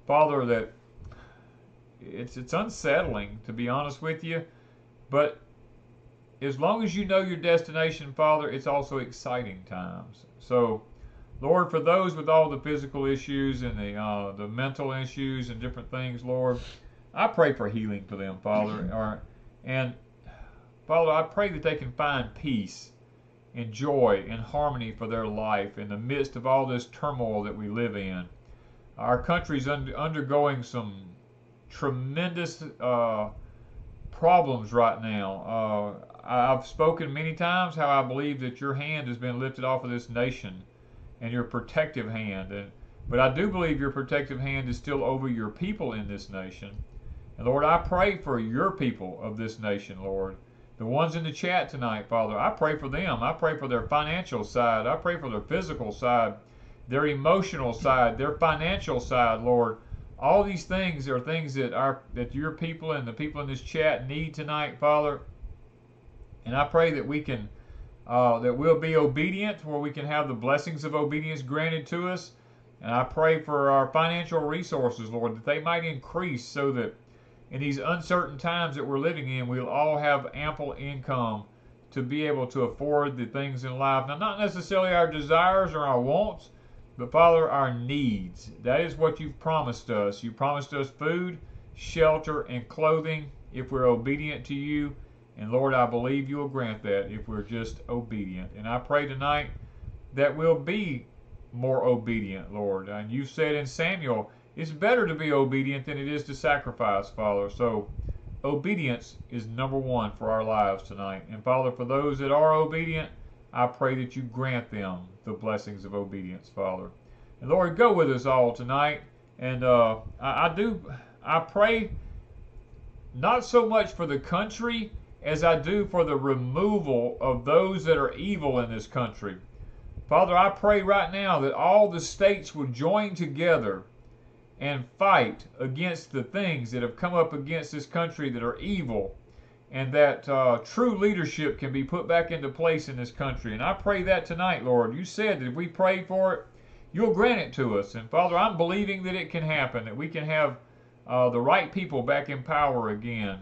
Father, that it's it's unsettling, to be honest with you, but as long as you know your destination, Father, it's also exciting times. So, Lord, for those with all the physical issues and the uh, the mental issues and different things, Lord, I pray for healing for them, Father, or, and Father, I pray that they can find peace and joy and harmony for their life in the midst of all this turmoil that we live in. Our country's un- undergoing some tremendous uh, problems right now. Uh, I've spoken many times how I believe that your hand has been lifted off of this nation and your protective hand. And, but I do believe your protective hand is still over your people in this nation. And Lord, I pray for your people of this nation, Lord. The ones in the chat tonight, Father, I pray for them. I pray for their financial side. I pray for their physical side, their emotional side, their financial side, Lord. All these things are things that our that your people and the people in this chat need tonight, Father. And I pray that we can, uh, that we'll be obedient, where we can have the blessings of obedience granted to us. And I pray for our financial resources, Lord, that they might increase so that in these uncertain times that we're living in, we'll all have ample income to be able to afford the things in life. Now, not necessarily our desires or our wants, but Father, our needs. That is what you've promised us. You promised us food, shelter, and clothing if we're obedient to you. And Lord, I believe you will grant that if we're just obedient. And I pray tonight that we'll be more obedient, Lord. And you said in Samuel, it's better to be obedient than it is to sacrifice, Father. So obedience is number one for our lives tonight. And Father, for those that are obedient, I pray that you grant them the blessings of obedience, Father. And Lord, go with us all tonight. And uh, I, I do, I pray not so much for the country as I do for the removal of those that are evil in this country. Father, I pray right now that all the states will join together and fight against the things that have come up against this country that are evil, and that uh, true leadership can be put back into place in this country. And I pray that tonight, Lord. You said that if we pray for it, you'll grant it to us. And Father, I'm believing that it can happen, that we can have uh, the right people back in power again.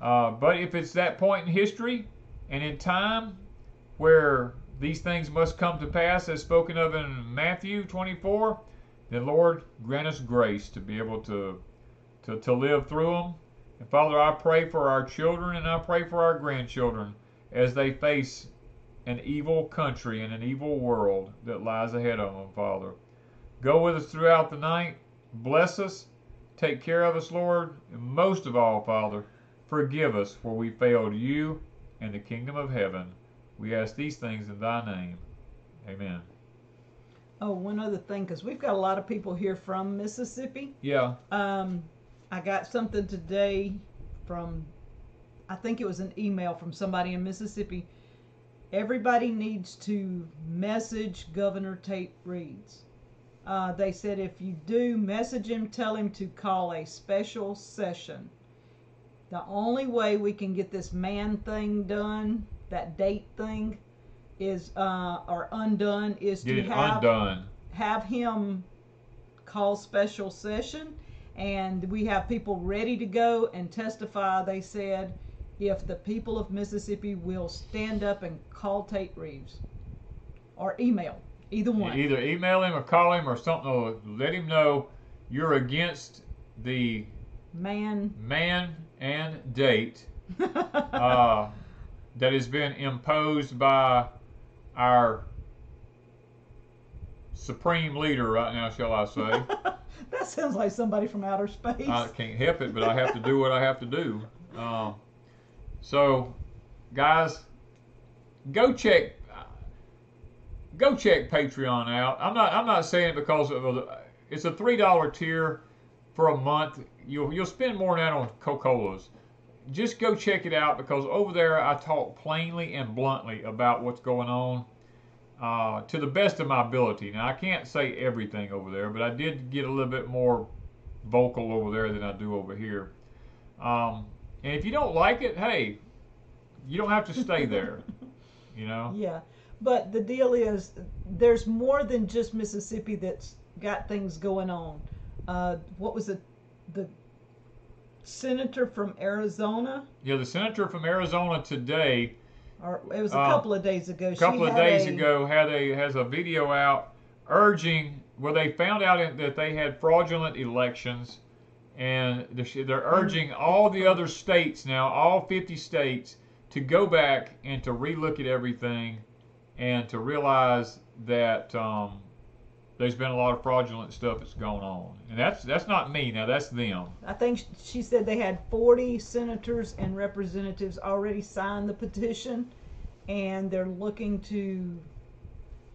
Uh, but if it's that point in history and in time where these things must come to pass as spoken of in Matthew twenty-four, then Lord, grant us grace to be able to, to, to live through them. And Father, I pray for our children and I pray for our grandchildren as they face an evil country and an evil world that lies ahead of them, Father. Go with us throughout the night. Bless us. Take care of us, Lord. And most of all, Father, forgive us, for we failed you and the kingdom of heaven. We ask these things in thy name. Amen. Oh, one other thing, because we've got a lot of people here from Mississippi. Yeah. Um, I got something today from, I think it was an email from somebody in Mississippi. Everybody needs to message Governor Tate Reeves. Uh, they said if you do, message him, tell him to call a special session. The only way we can get this man thing done, that date thing, is uh, or undone, is get to have, undone. have him call special session. And we have people ready to go and testify, they said, if the people of Mississippi will stand up and call Tate Reeves. Or email, either one. Either email him or call him or something. Let him know you're against the man. man and date uh, that has been imposed by our supreme leader right now, shall I say. That sounds like somebody from outer space. I can't help it, but I have to do what I have to do. Uh, so, guys, go check, go check Patreon out. I'm not, I'm not saying it because of, it's a three dollar tier for a month. You'll, you'll spend more than that on Coca-Colas. Just go check it out, because over there I talk plainly and bluntly about what's going on uh, to the best of my ability. Now, I can't say everything over there, but I did get a little bit more vocal over there than I do over here. Um, and if you don't like it, hey, you don't have to stay there, you know? Yeah, but the deal is there's more than just Mississippi that's got things going on. Uh, what was it? The senator from Arizona. Yeah, the senator from Arizona today. Or it was a uh, couple of days ago. A couple she of days a, ago had a has a video out urging where well, they found out that they had fraudulent elections, and they're, they're urging all the other states now, all fifty states, to go back and to relook at everything, and to realize that. Um, There's been a lot of fraudulent stuff that's going on. And that's that's not me. Now, that's them. I think she said they had forty senators and representatives already signed the petition, and they're looking to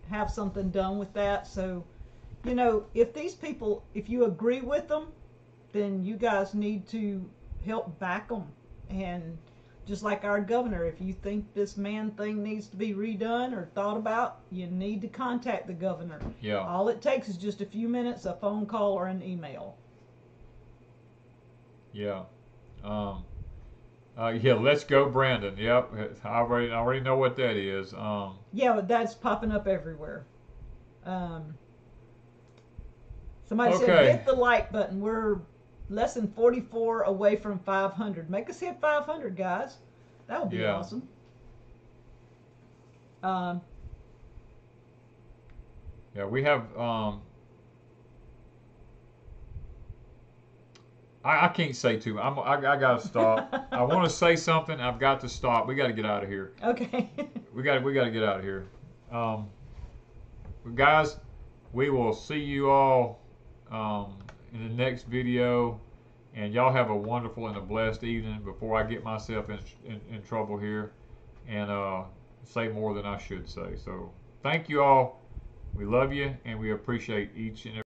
have something done with that. So, you know, if these people, if you agree with them, then you guys need to help back them. And just like our governor, if you think this man thing needs to be redone or thought about, you need to contact the governor. Yeah. All it takes is just a few minutes, a phone call or an email. Yeah. Um, uh, yeah, let's go, Brandon. Yep. I already, I already know what that is. Um, yeah, that's popping up everywhere. Um, somebody okay. said, hit the like button. We're less than forty-four away from five hundred. Make us hit five hundred, guys. That would be yeah. awesome. Um, yeah, we have. Um, I, I can't say too much. I'm, I, I gotta stop. I want to say something. I've got to stop. We got to get out of here. Okay. we got we got to get out of here. Um, guys, we will see you all um, in the next video. And y'all have a wonderful and a blessed evening before I get myself in, in, in trouble here and uh, say more than I should say. So thank you all. We love you, and we appreciate each and every